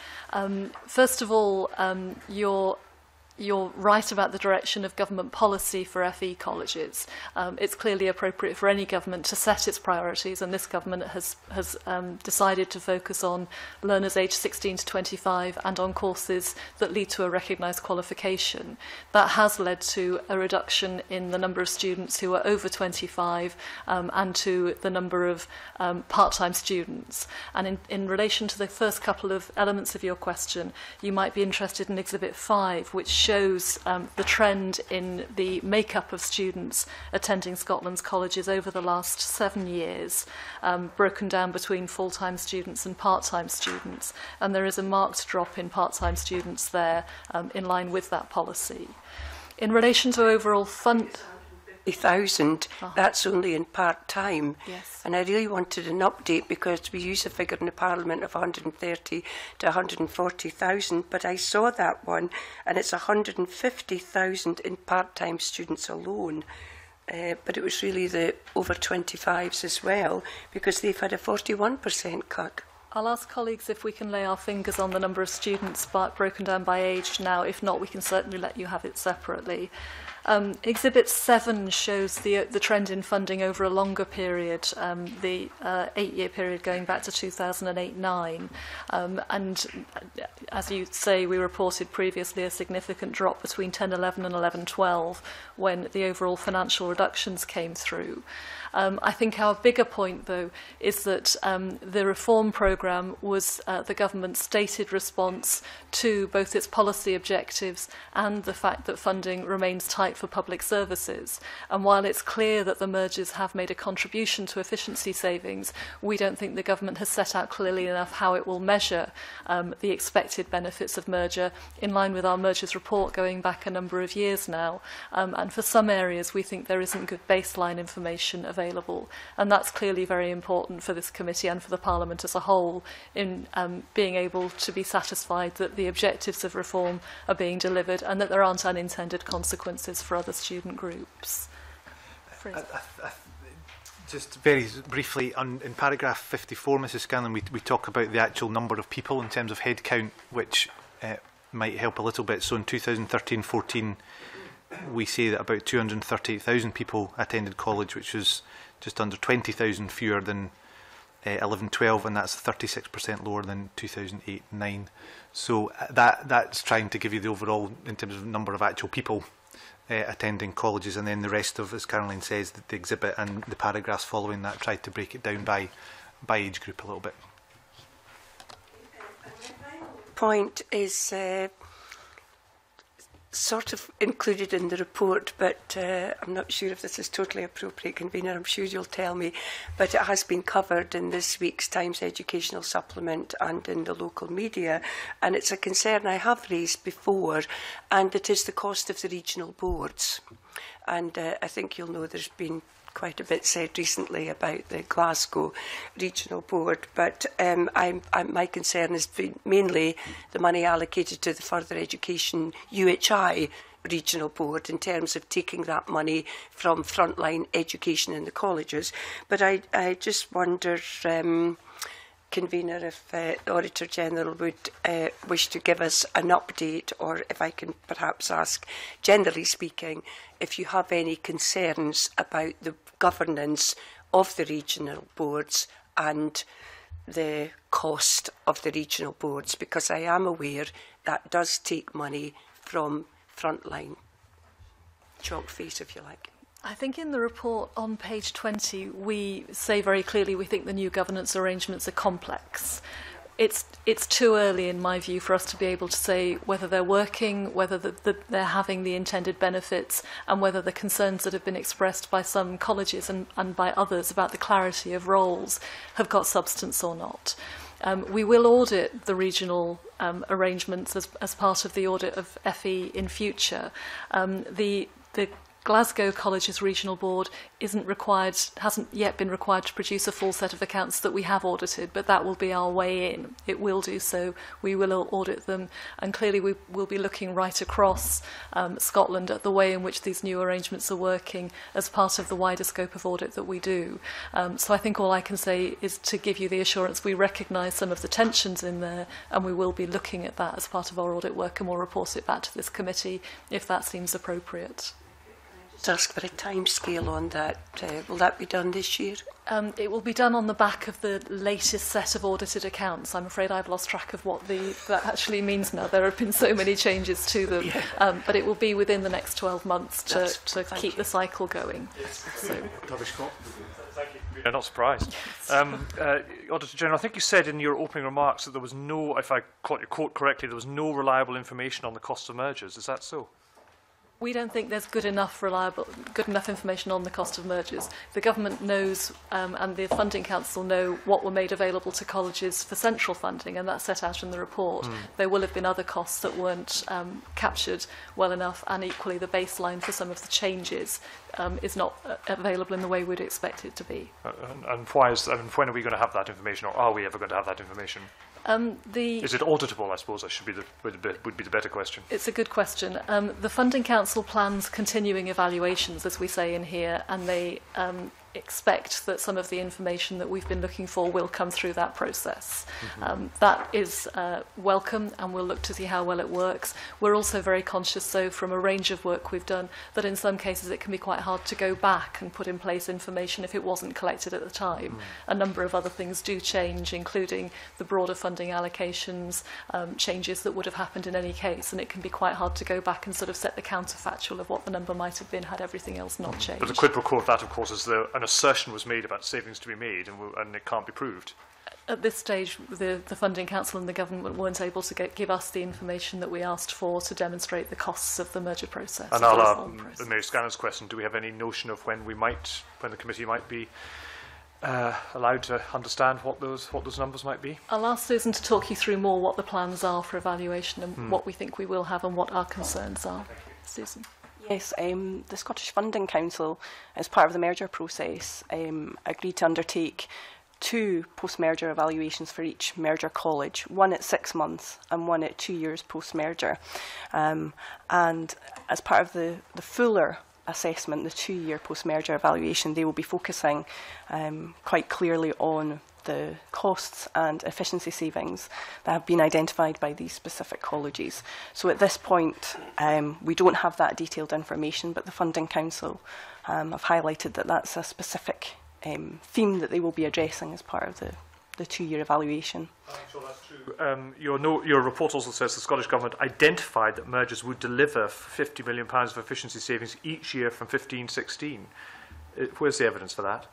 First of all, you're right about the direction of government policy for FE colleges. It's clearly appropriate for any government to set its priorities, and this government has decided to focus on learners aged 16 to 25 and on courses that lead to a recognised qualification. That has led to a reduction in the number of students who are over 25 and to the number of part-time students. And in relation to the first couple of elements of your question, you might be interested in Exhibit 5, which shows the trend in the makeup of students attending Scotland's colleges over the last 7 years, broken down between full-time students and part-time students. And there is a marked drop in part-time students there, in line with that policy. In relation to overall fund... 50,000, that's only in part-time. Yes. And I really wanted an update because we use a figure in the Parliament of 130 to 140,000, but I saw that one and it's 150,000 in part-time students alone. But it was really the over 25s as well, because they've had a 41% cut. I'll ask colleagues if we can lay our fingers on the number of students broken down by age now. If not, we can certainly let you have it separately. Exhibit 7 shows the trend in funding over a longer period, the 8-year period going back to 2008-09. And as you say, we reported previously a significant drop between 10-11 and 11-12 when the overall financial reductions came through. I think our bigger point, though, is that the reform programme was the government's stated response to both its policy objectives and the fact that funding remains tight appetite for public services. And while it's clear that the mergers have made a contribution to efficiency savings, we don't think the government has set out clearly enough how it will measure the expected benefits of merger, in line with our mergers report going back a number of years now. And for some areas, we think there isn't good baseline information available. And that's clearly very important for this committee and for the Parliament as a whole in being able to be satisfied that the objectives of reform are being delivered and that there aren't unintended consequences for other student groups. Just very briefly, in paragraph 54, Mrs Scanlon, we talk about the actual number of people in terms of headcount, which might help a little bit. So in 2013-14, we say that about 238,000 people attended college, which was just under 20,000 fewer than 11-12, and that's 36% lower than 2008-9. So that's trying to give you the overall in terms of number of actual people attending colleges, and then the rest of, as Caroline says, the exhibit and the paragraphs following that tried to break it down by age group a little bit. Point is sort of included in the report, but I'm not sure if this is totally appropriate, Convener, I'm sure you'll tell me, but it has been covered in this week's Times Educational Supplement and in the local media, and it's a concern I have raised before, and it is the cost of the regional boards. And I think you'll know there's been quite a bit said recently about the Glasgow Regional Board, but my concern is mainly the money allocated to the Further Education UHI Regional Board in terms of taking that money from frontline education in the colleges. But I just wonder, Convener, if the Auditor General would wish to give us an update, or if I can perhaps ask, generally speaking, if you have any concerns about the governance of the regional boards and the cost of the regional boards, because I am aware that does take money from frontline. Chalk face, if you like. I think in the report on page 20, we say very clearly we think the new governance arrangements are complex. It's too early, in my view, for us to be able to say whether they're working, whether they're having the intended benefits, and whether the concerns that have been expressed by some colleges and by others about the clarity of roles have got substance or not. We will audit the regional arrangements as part of the audit of FE in future. The Glasgow Colleges Regional Board hasn't yet been required to produce a full set of accounts that we have audited, but that will be our way in. It will do so. We will audit them, and clearly we will be looking right across Scotland at the way in which these new arrangements are working as part of the wider scope of audit that we do. So I think all I can say is to give you the assurance we recognise some of the tensions in there, and we will be looking at that as part of our audit work, and we'll report it back to this committee if that seems appropriate. Ask for a timescale on that. Will that be done this year? It will be done on the back of the latest set of audited accounts. I'm afraid I've lost track of what that actually means now. There have been so many changes to them, yeah. But it will be within the next 12 months to keep the cycle going. Yes. So. Tavish Scott. Thank you. I'm not surprised. Yes. Auditor General, I think you said in your opening remarks that there was no, if I caught your quote correctly, there was no reliable information on the cost of mergers. Is that so? We don't think there's good enough information on the cost of mergers. The government knows, and the Funding Council know, what were made available to colleges for central funding, and that's set out in the report. Mm. There will have been other costs that weren't captured well enough, and equally the baseline for some of the changes is not available in the way we'd expect it to be. And why is that? I mean, when are we going to have that information, or are we ever going to have that information? Is it auditable, I suppose, would be the better question. It's a good question. The Funding Council plans continuing evaluations, as we say in here, and they expect that some of the information that we've been looking for will come through that process. Mm-hmm. That is welcome, and we'll look to see how well it works. We're also very conscious, though, from a range of work we've done, that in some cases it can be quite hard to go back and put in place information if it wasn't collected at the time. Mm. A number of other things do change, including the broader funding allocations, changes that would have happened in any case, and it can be quite hard to go back and sort of set the counterfactual of what the number might have been had everything else not changed. But the quid pro quo of that, of course, is an assertion was made about savings to be made, and it can't be proved. At this stage, the Funding Council and the government weren't able to give us the information that we asked for to demonstrate the costs of the merger process. And I'll ask Mary Scanlon's question, do we have any notion of when we might, when the committee might be allowed to understand what those numbers might be? I'll ask Susan to talk you through more what the plans are for evaluation and what we think we will have and what our concerns are. Susan. Yes, the Scottish Funding Council, as part of the merger process, agreed to undertake two post-merger evaluations for each merger college, one at 6 months and one at 2 years post-merger. And as part of the fuller assessment, the 2-year post-merger evaluation, they will be focusing quite clearly on the costs and efficiency savings that have been identified by these specific colleges. So at this point, we don't have that detailed information, but the Funding Council have highlighted that that's a specific theme that they will be addressing as part of the 2-year evaluation. I'm sure that's true. Your report also says the Scottish Government identified that mergers would deliver £50 million of efficiency savings each year from 2015-16. Where's the evidence for that?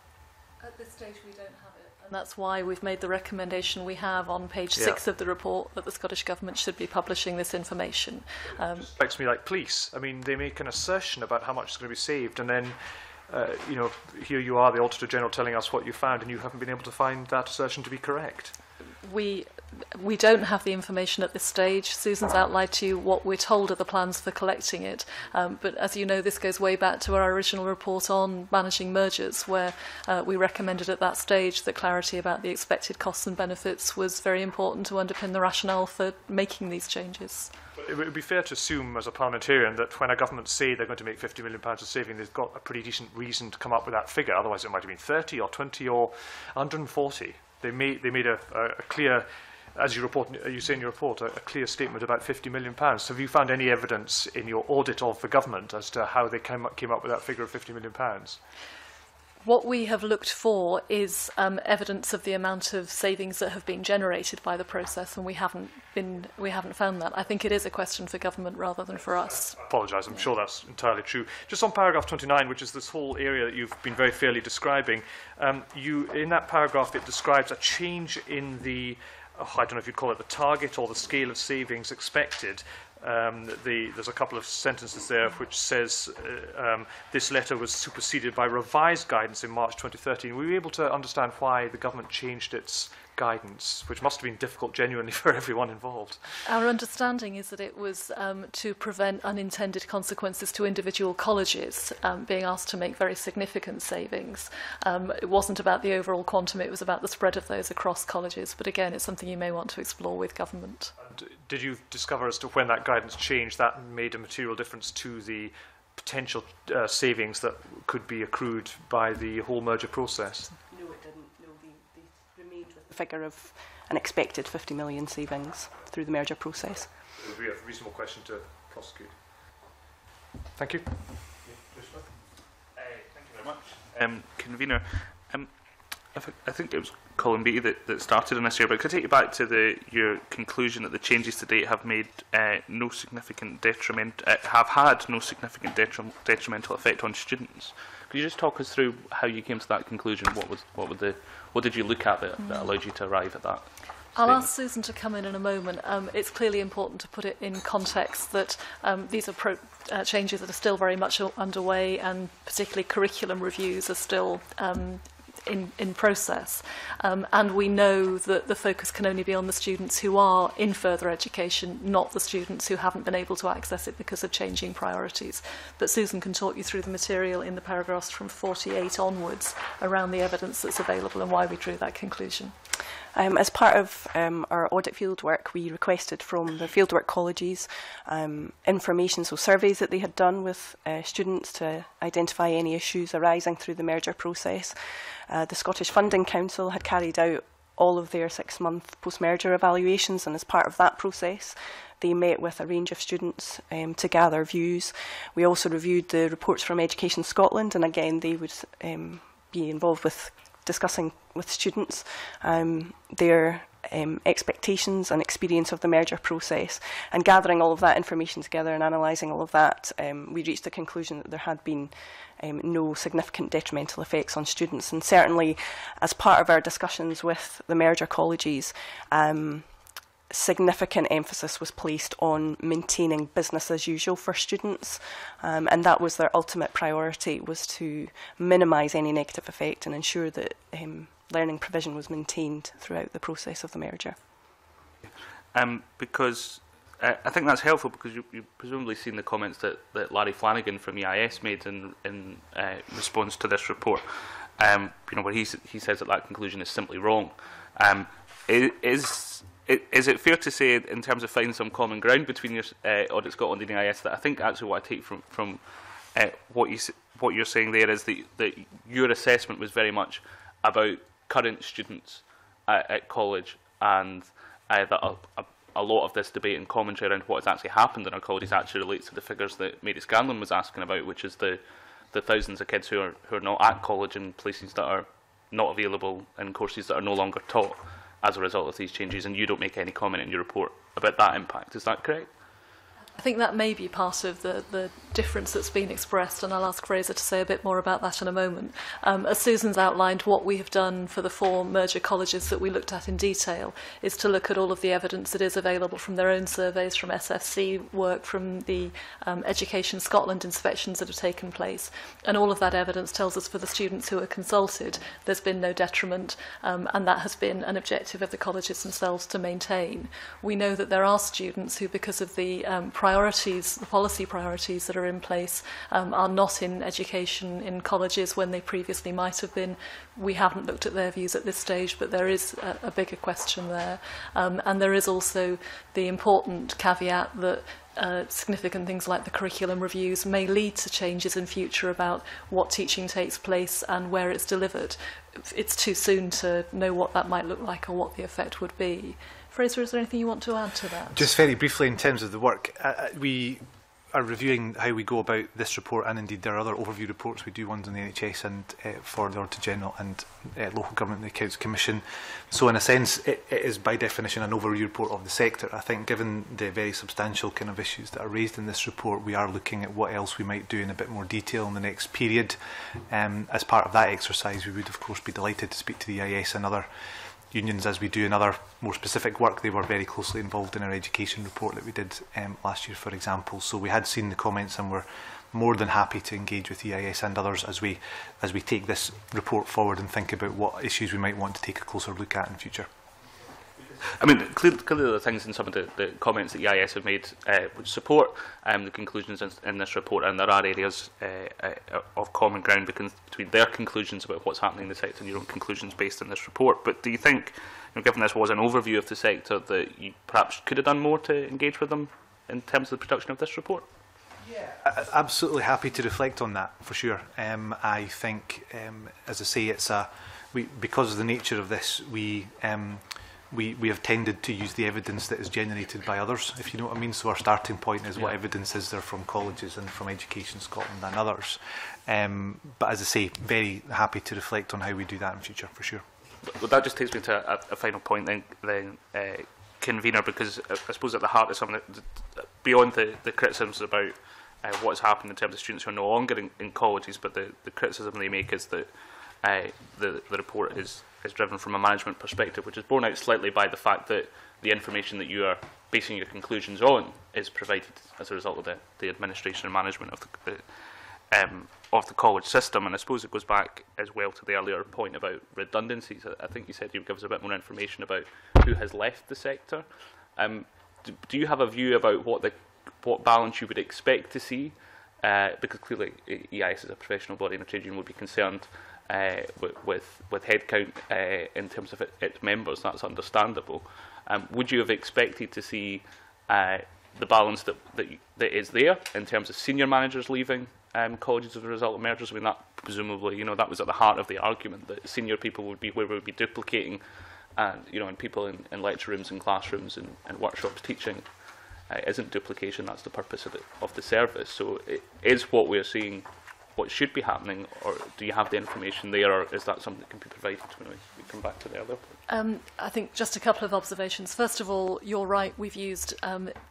At this stage, we don't have it. And that's why we've made the recommendation we have on page 6 of the report that the Scottish Government should be publishing this information. It just strikes me like police. I mean, they make an assertion about how much is going to be saved, and then you know, here you are, the Auditor General, telling us what you found, and you haven't been able to find that assertion to be correct. We don't have the information at this stage. Susan's outlined to you what we're told are the plans for collecting it. But as you know, this goes way back to our original report on managing mergers, where we recommended at that stage that clarity about the expected costs and benefits was very important to underpin the rationale for making these changes. It would be fair to assume, as a parliamentarian, that when a government say they're going to make £50 million of saving, they've got a pretty decent reason to come up with that figure. Otherwise, it might have been 30 or 20 or 140. They made a clear, as you say in your report, a clear statement about £50 million. Have you found any evidence in your audit of the government as to how they came up with that figure of £50 million? What we have looked for is evidence of the amount of savings that have been generated by the process, and we haven't found that. I think it is a question for government rather than for us. I apologise, I'm sure that's entirely true. Just on paragraph 29, which is this whole area that you've been very fairly describing, in that paragraph it describes a change in the, I don't know if you'd call it the target or the scale of savings expected. There's a couple of sentences there which says this letter was superseded by revised guidance in March 2013. Were you able to understand why the government changed its guidance, which must have been difficult genuinely for everyone involved? Our understanding is that it was to prevent unintended consequences to individual colleges being asked to make very significant savings. It wasn't about the overall quantum, it was about the spread of those across colleges, but again it's something you may want to explore with government. Did you discover as to when that guidance changed that made a material difference to the potential savings that could be accrued by the whole merger process? Figure of an expected £50 million savings through the merger process. It would be a reasonable question to prosecute. Thank you. Thank you very much, convener. I think it was Colin Beattie that started on this year, but could I take you back to your conclusion that the changes to date have made no significant detrimental effect on students? Could you just talk us through how you came to that conclusion? What did you look at that allowed you to arrive at that? I'll ask Susan to come in a moment. It's clearly important to put it in context that these are changes that are still very much underway, and particularly curriculum reviews are still in process. And we know that the focus can only be on the students who are in further education, not the students who haven't been able to access it because of changing priorities. But Susan can talk you through the material in the paragraphs from 48 onwards around the evidence that's available and why we drew that conclusion. As part of our audit fieldwork, we requested from the fieldwork colleges information, so surveys that they had done with students to identify any issues arising through the merger process. The Scottish Funding Council had carried out all of their 6-month post-merger evaluations, and as part of that process, they met with a range of students to gather views. We also reviewed the reports from Education Scotland, and again, they would be involved with discussing with students their expectations and experience of the merger process, and gathering all of that information together and analysing all of that, we reached the conclusion that there had been no significant detrimental effects on students. And certainly, as part of our discussions with the merger colleges, significant emphasis was placed on maintaining business as usual for students, and that was their ultimate priority, was to minimise any negative effect and ensure that learning provision was maintained throughout the process of the merger. Because I think that's helpful, because you've presumably seen the comments that Larry Flanagan from EIS made in response to this report, where he says that conclusion is simply wrong. Is it fair to say, in terms of finding some common ground between your, Audit Scotland and EIS, that I think actually what I take from what you're saying there is that your assessment was very much about current students at college, and that a lot of this debate and commentary around what has actually happened in our colleges actually relates to the figures that Mary Scanlon was asking about, which is the thousands of kids who are not at college in places that are not available and courses that are no longer taught as a result of these changes, and you don't make any comment in your report about that impact. Is that correct? I think that may be part of the difference that's been expressed, and I'll ask Fraser to say a bit more about that in a moment. As Susan's outlined, what we have done for the 4 merger colleges that we looked at in detail is to look at all of the evidence that is available from their own surveys, from SFC work, from the Education Scotland inspections that have taken place, and all of that evidence tells us, for the students who are consulted, there's been no detriment, and that has been an objective of the colleges themselves to maintain. We know that there are students who, because of the the policy priorities that are in place, are not in education in colleges when they previously might have been. We haven't looked at their views at this stage, but there is a bigger question there. And there is also the important caveat that significant things like the curriculum reviews may lead to changes in future about what teaching takes place and where it's delivered. It's too soon to know what that might look like or what the effect would be. Fraser, is there anything you want to add to that? Just very briefly, in terms of the work, we are reviewing how we go about this report, and indeed there are other overview reports. We do ones on the NHS and for the Auditor General and Local Government and the Accounts Commission. So in a sense, it is by definition an overview report of the sector. I think given the very substantial kind of issues that are raised in this report, we are looking at what else we might do in a bit more detail in the next period. As part of that exercise, we would of course be delighted to speak to the EIS and other unions, as we do in other more specific work. They were very closely involved in our education report that we did last year, for example. So we had seen the comments and were more than happy to engage with EIS and others as we take this report forward and think about what issues we might want to take a closer look at in future. I mean, clearly there are things in some of the comments that EIS have made which support the conclusions in this report, and there are areas of common ground between their conclusions about what's happening in the sector and your own conclusions based on this report. But do you think, given this was an overview of the sector, that you perhaps could have done more to engage with them in terms of the production of this report? Yeah, absolutely happy to reflect on that, for sure. I think, as I say, because of the nature of this, we have tended to use the evidence that is generated by others, if you know what I mean. So our starting point is what evidence is there from colleges and from Education Scotland and others. But as I say, very happy to reflect on how we do that in future, for sure. Well, that just takes me to a final point then Convener, because I suppose at the heart of something, beyond the criticisms about what's happened in terms of students who are no longer in colleges, but the criticism they make is that the report is driven from a management perspective, which is borne out slightly by the fact that the information that you are basing your conclusions on is provided as a result of the administration and management of the college system. And I suppose it goes back as well to the earlier point about redundancies. I think you said you would give us a bit more information about who has left the sector. Do you have a view about what balance you would expect to see? Because clearly EIS is a professional body and a trade union would be concerned with headcount in terms of its members. That's understandable. Would you have expected to see the balance that is there in terms of senior managers leaving colleges as a result of mergers? I mean, that presumably, that was at the heart of the argument, that senior people would be where we would be duplicating, and people in lecture rooms and classrooms and workshops teaching isn't duplication. That's the purpose of the service. So it is what we're seeing what should be happening, or do you have the information there, or is that something that can be provided when we come back to the other point? I think just a couple of observations. First of all, you're right, we've used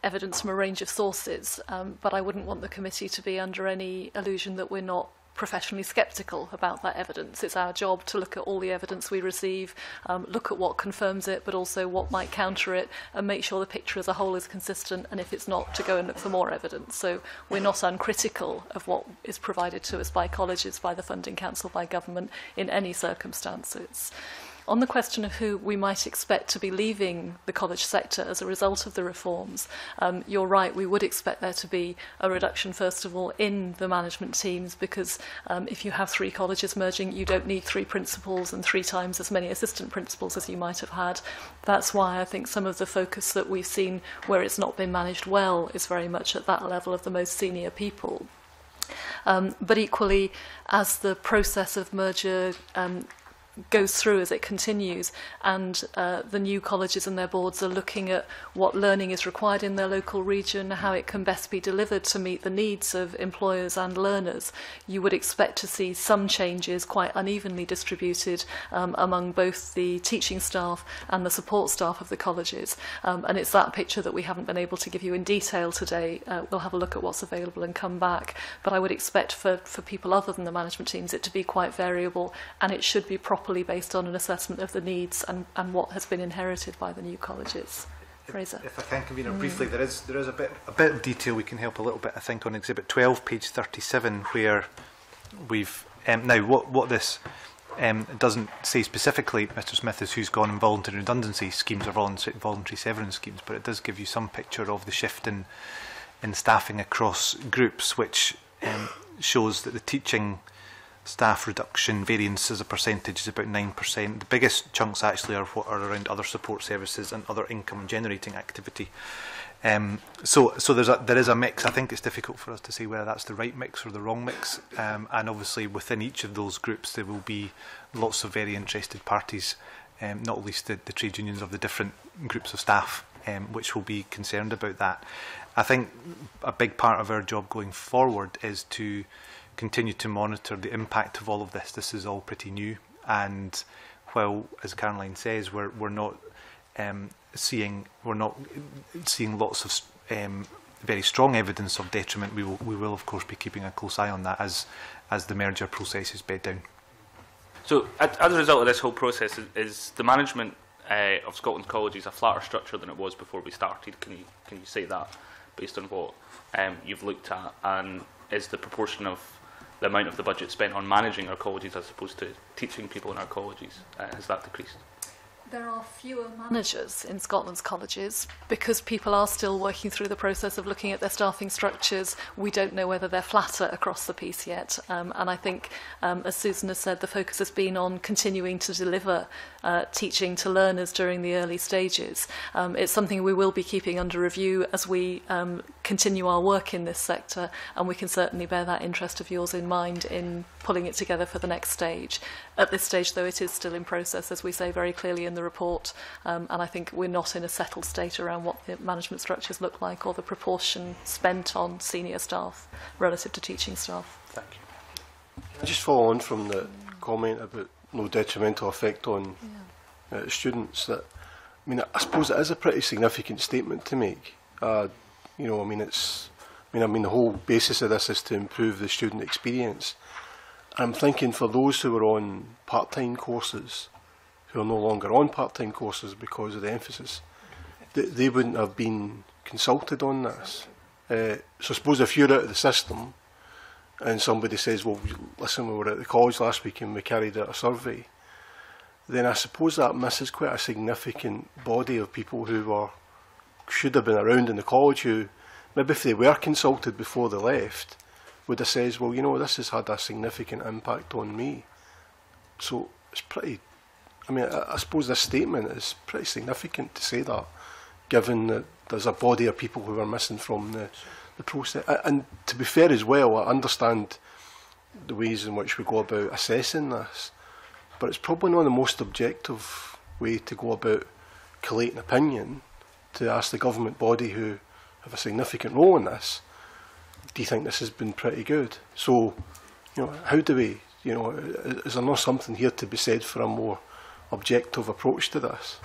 evidence from a range of sources, but I wouldn't want the committee to be under any illusion that we're not professionally sceptical about that evidence. It's our job to look at all the evidence we receive, look at what confirms it, but also what might counter it, and make sure the picture as a whole is consistent, and if it's not, to go and look for more evidence. So we're not uncritical of what is provided to us by colleges, by the Funding Council, by government, in any circumstances. On the question of who we might expect to be leaving the college sector as a result of the reforms, you're right, we would expect there to be a reduction, first of all, in the management teams, because if you have three colleges merging, you don't need three principals and three times as many assistant principals as you might have had. That's why I think some of the focus that we've seen where it's not been managed well is very much at that level of the most senior people. But equally, as the process of merger goes through, as it continues, and the new colleges and their boards are looking at what learning is required in their local region, how it can best be delivered to meet the needs of employers and learners, you would expect to see some changes quite unevenly distributed among both the teaching staff and the support staff of the colleges. And it's that picture that we haven't been able to give you in detail today. We'll have a look at what's available and come back. But I would expect for people other than the management teams it to be quite variable, and it should be properly based on an assessment of the needs and what has been inherited by the new colleges. Fraser. If I can convener briefly, there is a bit of detail we can help a little bit, I think, on Exhibit 12, page 37, where we've now what this doesn't say specifically, Mr. Smith, is who's gone in voluntary redundancy schemes or voluntary severance schemes, but it does give you some picture of the shift in staffing across groups, which shows that the teaching staff reduction variance as a percentage is about 9%. The biggest chunks actually are what are around other support services and other income generating activity. So there is a mix. I think it's difficult for us to say whether that's the right mix or the wrong mix. And obviously within each of those groups there will be lots of very interested parties, not least the trade unions of the different groups of staff, which will be concerned about that. I think a big part of our job going forward is to continue to monitor the impact of all of this. This is all pretty new, and while, as Caroline says, we're not seeing lots of very strong evidence of detriment, we will of course be keeping a close eye on that as the merger process is bed down. So, as a result of this whole process, is the management of Scotland's colleges a flatter structure than it was before we started? Can you say that based on what you've looked at, and is the proportion of the amount of the budget spent on managing our colleges as opposed to teaching people in our colleges, has that decreased? There are fewer managers in Scotland's colleges because people are still working through the process of looking at their staffing structures. We don't know whether they're flatter across the piece yet. And I think, as Susan has said, the focus has been on continuing to deliver teaching to learners during the early stages. It's something we will be keeping under review as we continue our work in this sector, and we can certainly bear that interest of yours in mind in pulling it together for the next stage. At this stage, though, it is still in process, as we say very clearly in the report, and I think we're not in a settled state around what the management structures look like or the proportion spent on senior staff relative to teaching staff. Thank you. Can I just follow on from the comment about no detrimental effect on students? That, I mean, I suppose it is a pretty significant statement to make. You know, I mean, the whole basis of this is to improve the student experience. I'm thinking for those who are on part-time courses, who are no longer on part-time courses because of the emphasis, they wouldn't have been consulted on this. So suppose if you're out of the system and somebody says, well, listen, we were at the college last week and we carried out a survey, then I suppose that misses quite a significant body of people who should have been around in the college, who maybe if they were consulted before they left, would have said, well, you know, this has had a significant impact on me. So it's pretty, I suppose this statement is pretty significant to say that, given that there's a body of people who are missing from the process. And to be fair as well, I understand the ways in which we go about assessing this, but it's probably not the most objective way to go about collating opinion, to ask the government body, who have a significant role in this, do you think this has been pretty good? So, you know, how do we, you know, is there not something here to be said for a more objective approach to this?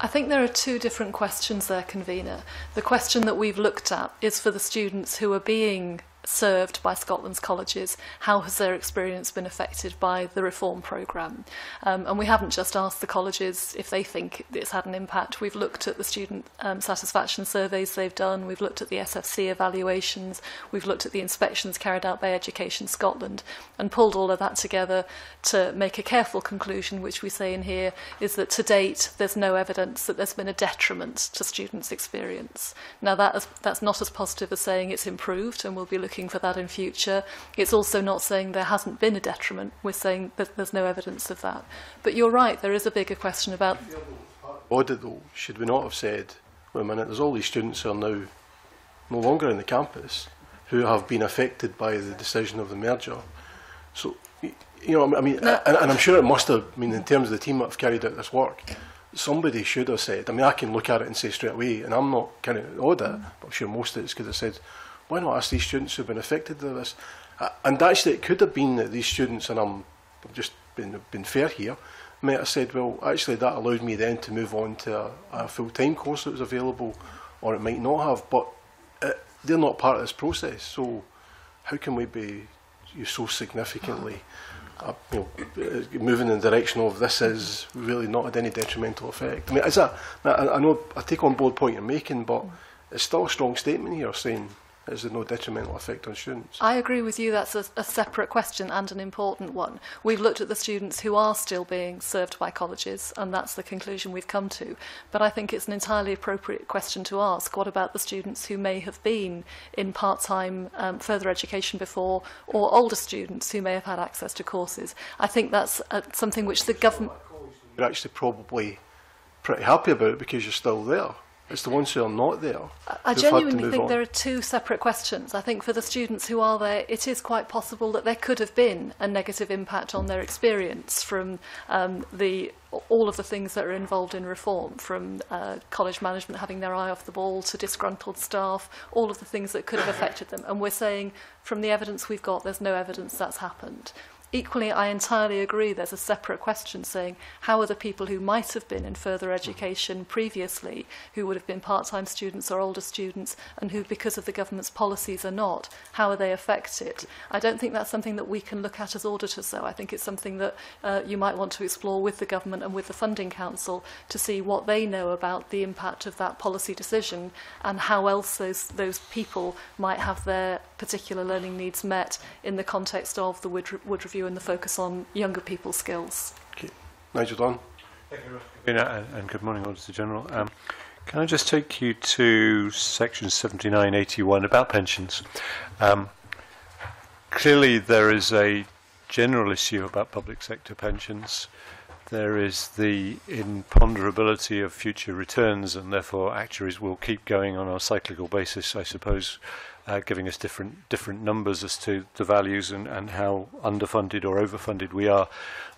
I think there are two different questions there, Convener. The question that we've looked at is for the students who are being served by Scotland's colleges, how has their experience been affected by the reform programme? And we haven't just asked the colleges if they think it's had an impact. We've looked at the student satisfaction surveys they've done, we've looked at the SFC evaluations, we've looked at the inspections carried out by Education Scotland, and pulled all of that together to make a careful conclusion, which we say in here, is that to date there's no evidence that there's been a detriment to students' experience. Now that's not as positive as saying it's improved, and we'll be looking for that in future. It's also not saying there hasn't been a detriment. We're saying that there's no evidence of that. But you're right, there is a bigger question about audit, though. Should we not have said, wait a minute, there's all these students who are now no longer in the campus who have been affected by the decision of the merger? So, you know, I mean, no. And I'm sure it must have, I mean, in terms of the team that have carried out this work, somebody should have said, I mean, I can look at it and say straight away, and I'm not kind of audit, but I'm sure most of it's because I said, why not ask these students who've been affected by this? And actually, it could have been that these students, and I've just been fair here, might have said, well, actually, that allowed me then to move on to a full-time course that was available, or it might not have, but they're not part of this process. So how can we be so significantly moving in the direction of this is really not had any detrimental effect? I mean, is that, I know I take on board the point you're making, but it's still a strong statement here saying, is there no detrimental effect on students? I agree with you, that's a separate question and an important one. We've looked at the students who are still being served by colleges, and that's the conclusion we've come to. But I think it's an entirely appropriate question to ask. What about the students who may have been in part-time further education before, or older students who may have had access to courses? I think that's something which the government... You're actually probably pretty happy about it because you're still there. It's the ones who are not there. I genuinely think there are two separate questions. I think for the students who are there, it is quite possible that there could have been a negative impact on their experience from all of the things that are involved in reform, from college management having their eye off the ball to disgruntled staff, all of the things that could have affected them. And we're saying, from the evidence we've got, there's no evidence that's happened. Equally, I entirely agree there's a separate question saying how are the people who might have been in further education previously, who would have been part-time students or older students, and who because of the government's policies are not, how are they affected? I don't think that's something that we can look at as auditors though. I think it's something that you might want to explore with the government and with the Funding Council to see what they know about the impact of that policy decision and how else those people might have their particular learning needs met in the context of the Wood Review and the focus on younger people's skills. Okay. Nigel Don. Thank you very much. And good morning, Auditor General. Can I just take you to section 7981 about pensions? Clearly there is a general issue about public sector pensions. There is the imponderability of future returns, and therefore actuaries will keep going on a cyclical basis, I suppose, giving us different numbers as to the values and how underfunded or overfunded we are.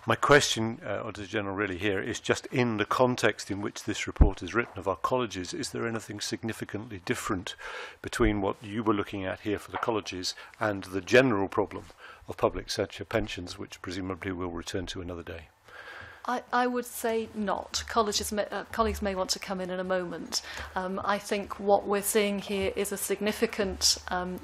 My question, Auditor General, really here is just in the context in which this report is written of our colleges, is there anything significantly different between what you were looking at here for the colleges and the general problem of public sector pensions, which presumably we'll return to another day? I would say not. Colleagues may want to come in a moment. I think what we're seeing here is a significant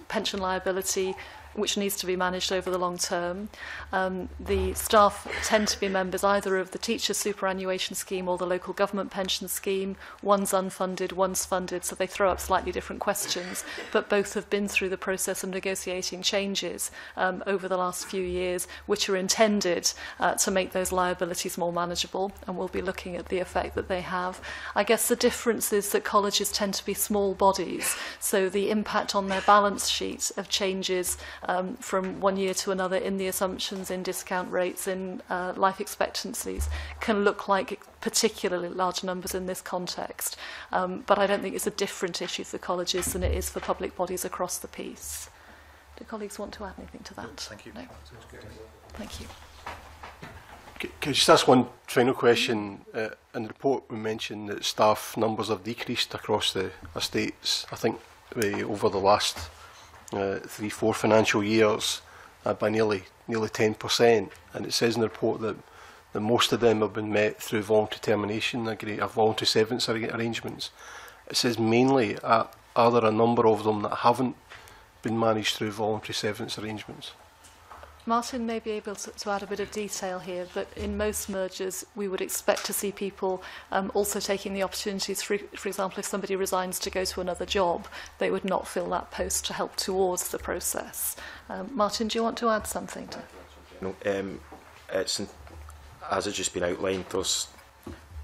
pension liability which needs to be managed over the long term. The staff tend to be members either of the teacher superannuation scheme or the local government pension scheme. One's unfunded, one's funded, so they throw up slightly different questions, but both have been through the process of negotiating changes over the last few years, which are intended to make those liabilities more manageable, and we'll be looking at the effect that they have. I guess the difference is that colleges tend to be small bodies, so the impact on their balance sheet of changes from one year to another in the assumptions, in discount rates, in life expectancies can look like particularly large numbers in this context. But I don't think it's a different issue for colleges than it is for public bodies across the piece. Do colleagues want to add anything to that? Thank you. No? Thank you. Can I just ask one final question? In the report we mentioned that staff numbers have decreased across the estates, I think over the last 3-4 financial years by nearly nearly 10%, and it says in the report that most of them have been met through voluntary termination, voluntary severance arrangements. It says mainly, are there a number of them that haven't been managed through voluntary severance arrangements? Martin may be able to add a bit of detail here, but in most mergers we would expect to see people also taking the opportunities, for example, if somebody resigns to go to another job, they would not fill that post to help towards the process. Martin, do you want to add something? No, as it's just been outlined, there's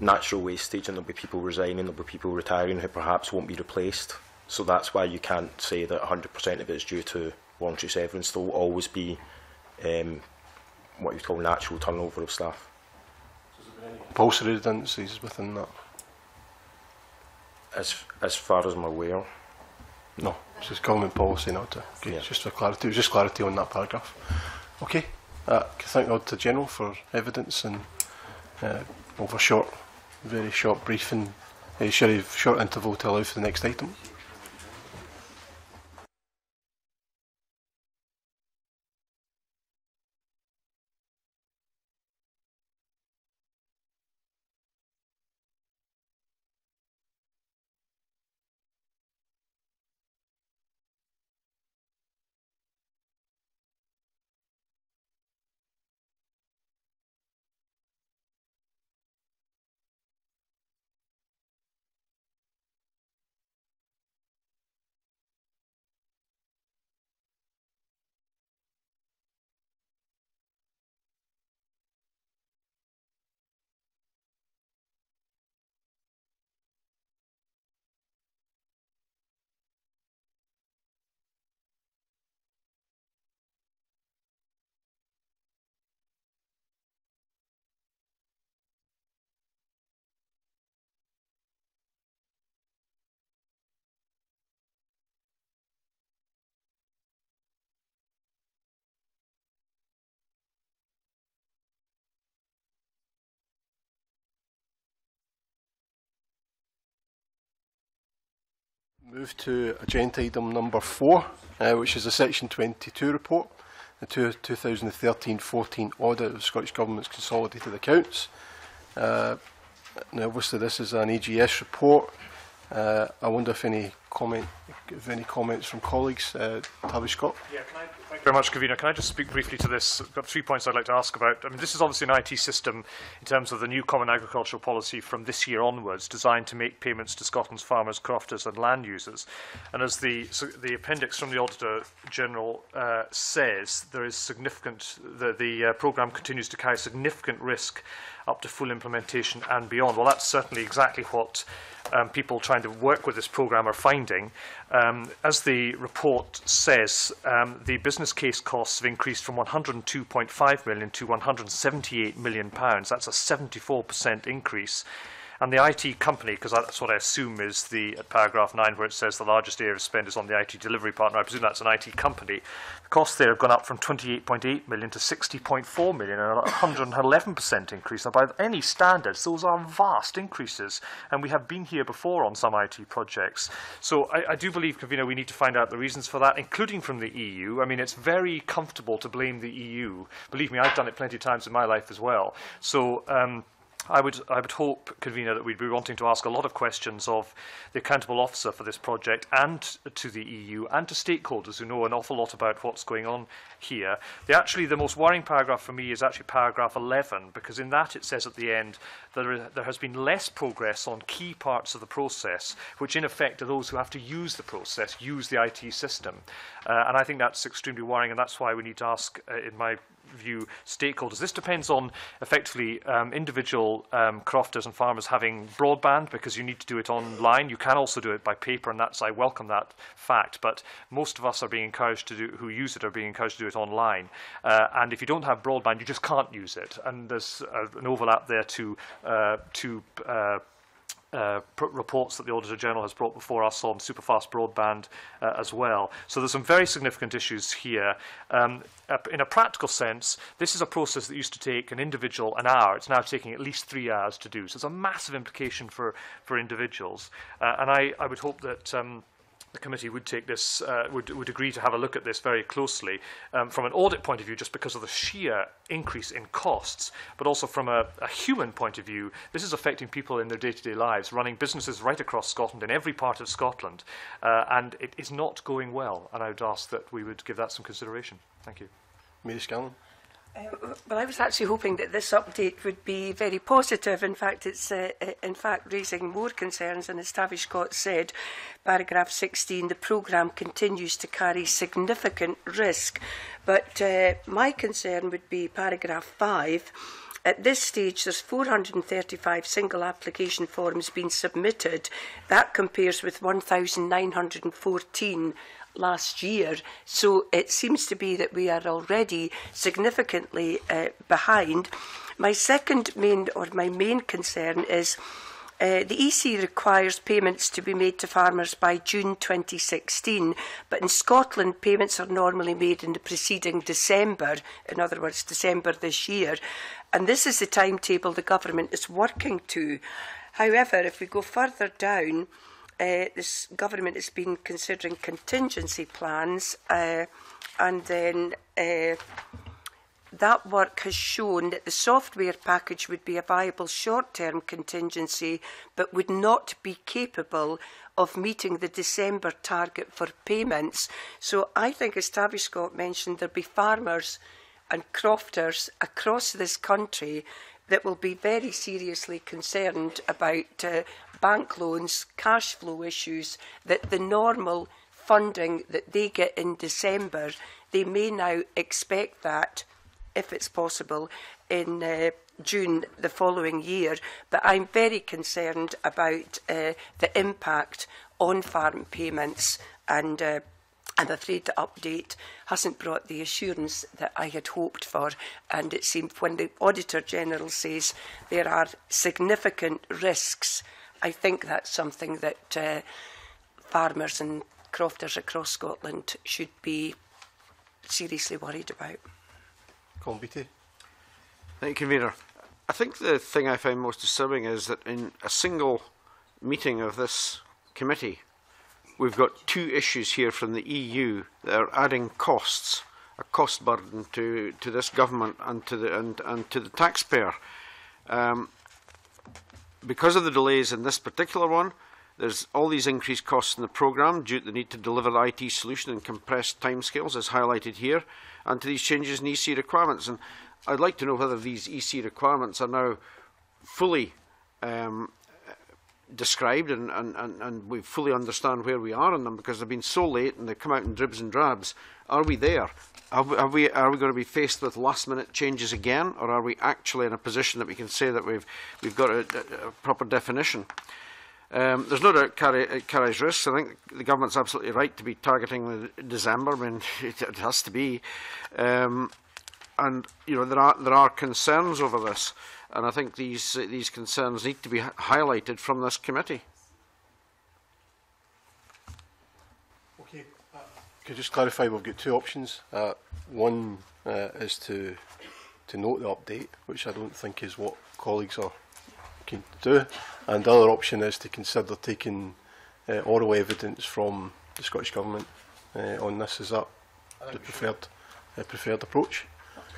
natural wastage, and there'll be people resigning, there'll be people retiring who perhaps won't be replaced. So that's why you can't say that 100% of it is due to voluntary severance. There will always be what you call natural turnover of staff. Compulsory redundancies within that? As far as I'm aware. No, it's just government policy, not to. Okay, yeah. Just for clarity, it was just clarity on that paragraph. Okay, I thank the Auditor General for evidence and over short, very short briefing, a short interval to allow for the next item. Move to agenda item number 4, which is the Section 22 report, the 2013-14 audit of Scottish Government's consolidated accounts. Now, obviously, this is an AGS report. I wonder if any comments from colleagues. Tavish Scott. Yeah, thank you very much, Convener. Can I just speak briefly to this? I've got 3 points I'd like to ask about. I mean, this is obviously an IT system in terms of the new Common Agricultural Policy from this year onwards, designed to make payments to Scotland's farmers, crofters and land users. And as the appendix from the Auditor General says, there is significant, the programme continues to carry significant risk up to full implementation and beyond. Well, that's certainly exactly what people trying to work with this programme are finding. As the report says, the business case costs have increased from £102.5 million to £178 million. That's a 74% increase. And the IT company, because that's what I assume is the at paragraph 9 where it says the largest area of spend is on the IT delivery partner. I presume that's an IT company. The costs there have gone up from 28.8 million to 60.4 million, and a 111% increase. Now, by any standards, those are vast increases, and we have been here before on some IT projects. So I do believe, Convener, we need to find out the reasons for that, including from the EU. I mean, it's very comfortable to blame the EU. Believe me, I've done it plenty of times in my life as well. So I would hope, Convener, that we'd be wanting to ask a lot of questions of the accountable officer for this project, and to the EU, and to stakeholders who know an awful lot about what's going on here. The most worrying paragraph for me is actually paragraph 11, because in that it says at the end that there has been less progress on key parts of the process, which in effect are those who have to use the process, use the IT system. And I think that's extremely worrying, and that's why we need to ask, in my view, stakeholders. This depends on effectively individual crofters and farmers having broadband, because you need to do it online. You can also do it by paper, and I welcome that fact, but most of us are being encouraged to do, who use it are being encouraged to do it online. And if you don't have broadband, you just can't use it. And there's an overlap there to reports that the Auditor General has brought before us on superfast broadband as well. So there's some very significant issues here. In a practical sense, this is a process that used to take an individual an hour. It's now taking at least 3 hours to do. So it's a massive implication for individuals. And I would hope that the committee would take this, would agree to have a look at this very closely from an audit point of view, just because of the sheer increase in costs, but also from a human point of view. This is affecting people in their day-to-day lives, running businesses right across Scotland, in every part of Scotland, and it is not going well. And I would ask that we would give that some consideration. Thank you. Mary Scanlon. Well, I was actually hoping that this update would be very positive. In fact, it's raising more concerns. And as Tavish Scott said, paragraph 16, the programme continues to carry significant risk. But my concern would be paragraph 5. At this stage, there's 435 single application forms being submitted. That compares with 1,914 last year, so it seems to be that we are already significantly behind. My second main concern is the EC requires payments to be made to farmers by June 2016, but in Scotland payments are normally made in the preceding December, in other words December this year, and this is the timetable the government is working to. However, if we go further down, this government has been considering contingency plans, and then that work has shown that the software package would be a viable short-term contingency, but would not be capable of meeting the December target for payments. So I think, as Tavish Scott mentioned, there'll be farmers and crofters across this country that will be very seriously concerned about bank loans, cash flow issues, that the normal funding that they get in December, they may now expect that, if it's possible, in June the following year. But I'm very concerned about the impact on farm payments, and I'm afraid the update hasn't brought the assurance that I had hoped for, and it seemed when the Auditor General says there are significant risks, I think that's something that farmers and crofters across Scotland should be seriously worried about. Colin Beattie. Thank you, Convener. I think the thing I find most disturbing is that in a single meeting of this committee, we've got two issues here from the EU that are adding costs, a cost burden to this government and to the taxpayer. Because of the delays in this particular one, there's all these increased costs in the programme due to the need to deliver the IT solution in compressed timescales, as highlighted here, and to these changes in EC requirements. And I'd like to know whether these EC requirements are now fully described and we fully understand where we are on them, because they've been so late and they come out in dribs and drabs. Are we there? Are we going to be faced with last-minute changes again, or are we actually in a position that we can say that we've got a proper definition? There's no doubt it carries risks. I think the government's absolutely right to be targeting December. I mean, it has to be. And you know, there are concerns over this, and I think these concerns need to be highlighted from this committee. Okay. Could I just clarify? We've got two options. One is to note the update, which I don't think is what colleagues are keen to do, and the other option is to consider taking oral evidence from the Scottish Government on this. Is that the preferred approach?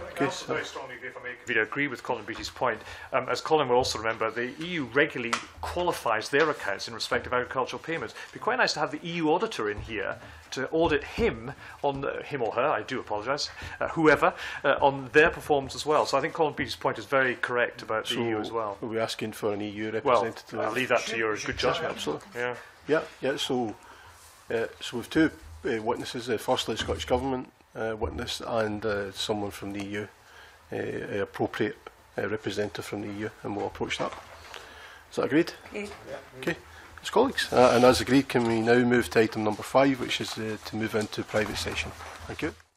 I also very strongly, if I may, agree with Colin Beattie's point. As Colin will also remember, the EU regularly qualifies their accounts in respect of agricultural payments. It would be quite nice to have the EU auditor in here to audit him on him or her, I do apologise, whoever, on their performance as well. So I think Colin Beattie's point is very correct about the EU as well. Are we asking for an EU representative? Well, I'll leave that to your good judgment. Absolutely. Yeah. Yeah. So we've two witnesses. Firstly, the Scottish Government witness, and someone from the EU, appropriate representative from the EU, and we'll approach that. Is that agreed? Okay. Okay. As colleagues, and as agreed, can we now move to item number 5, which is to move into private session. Thank you.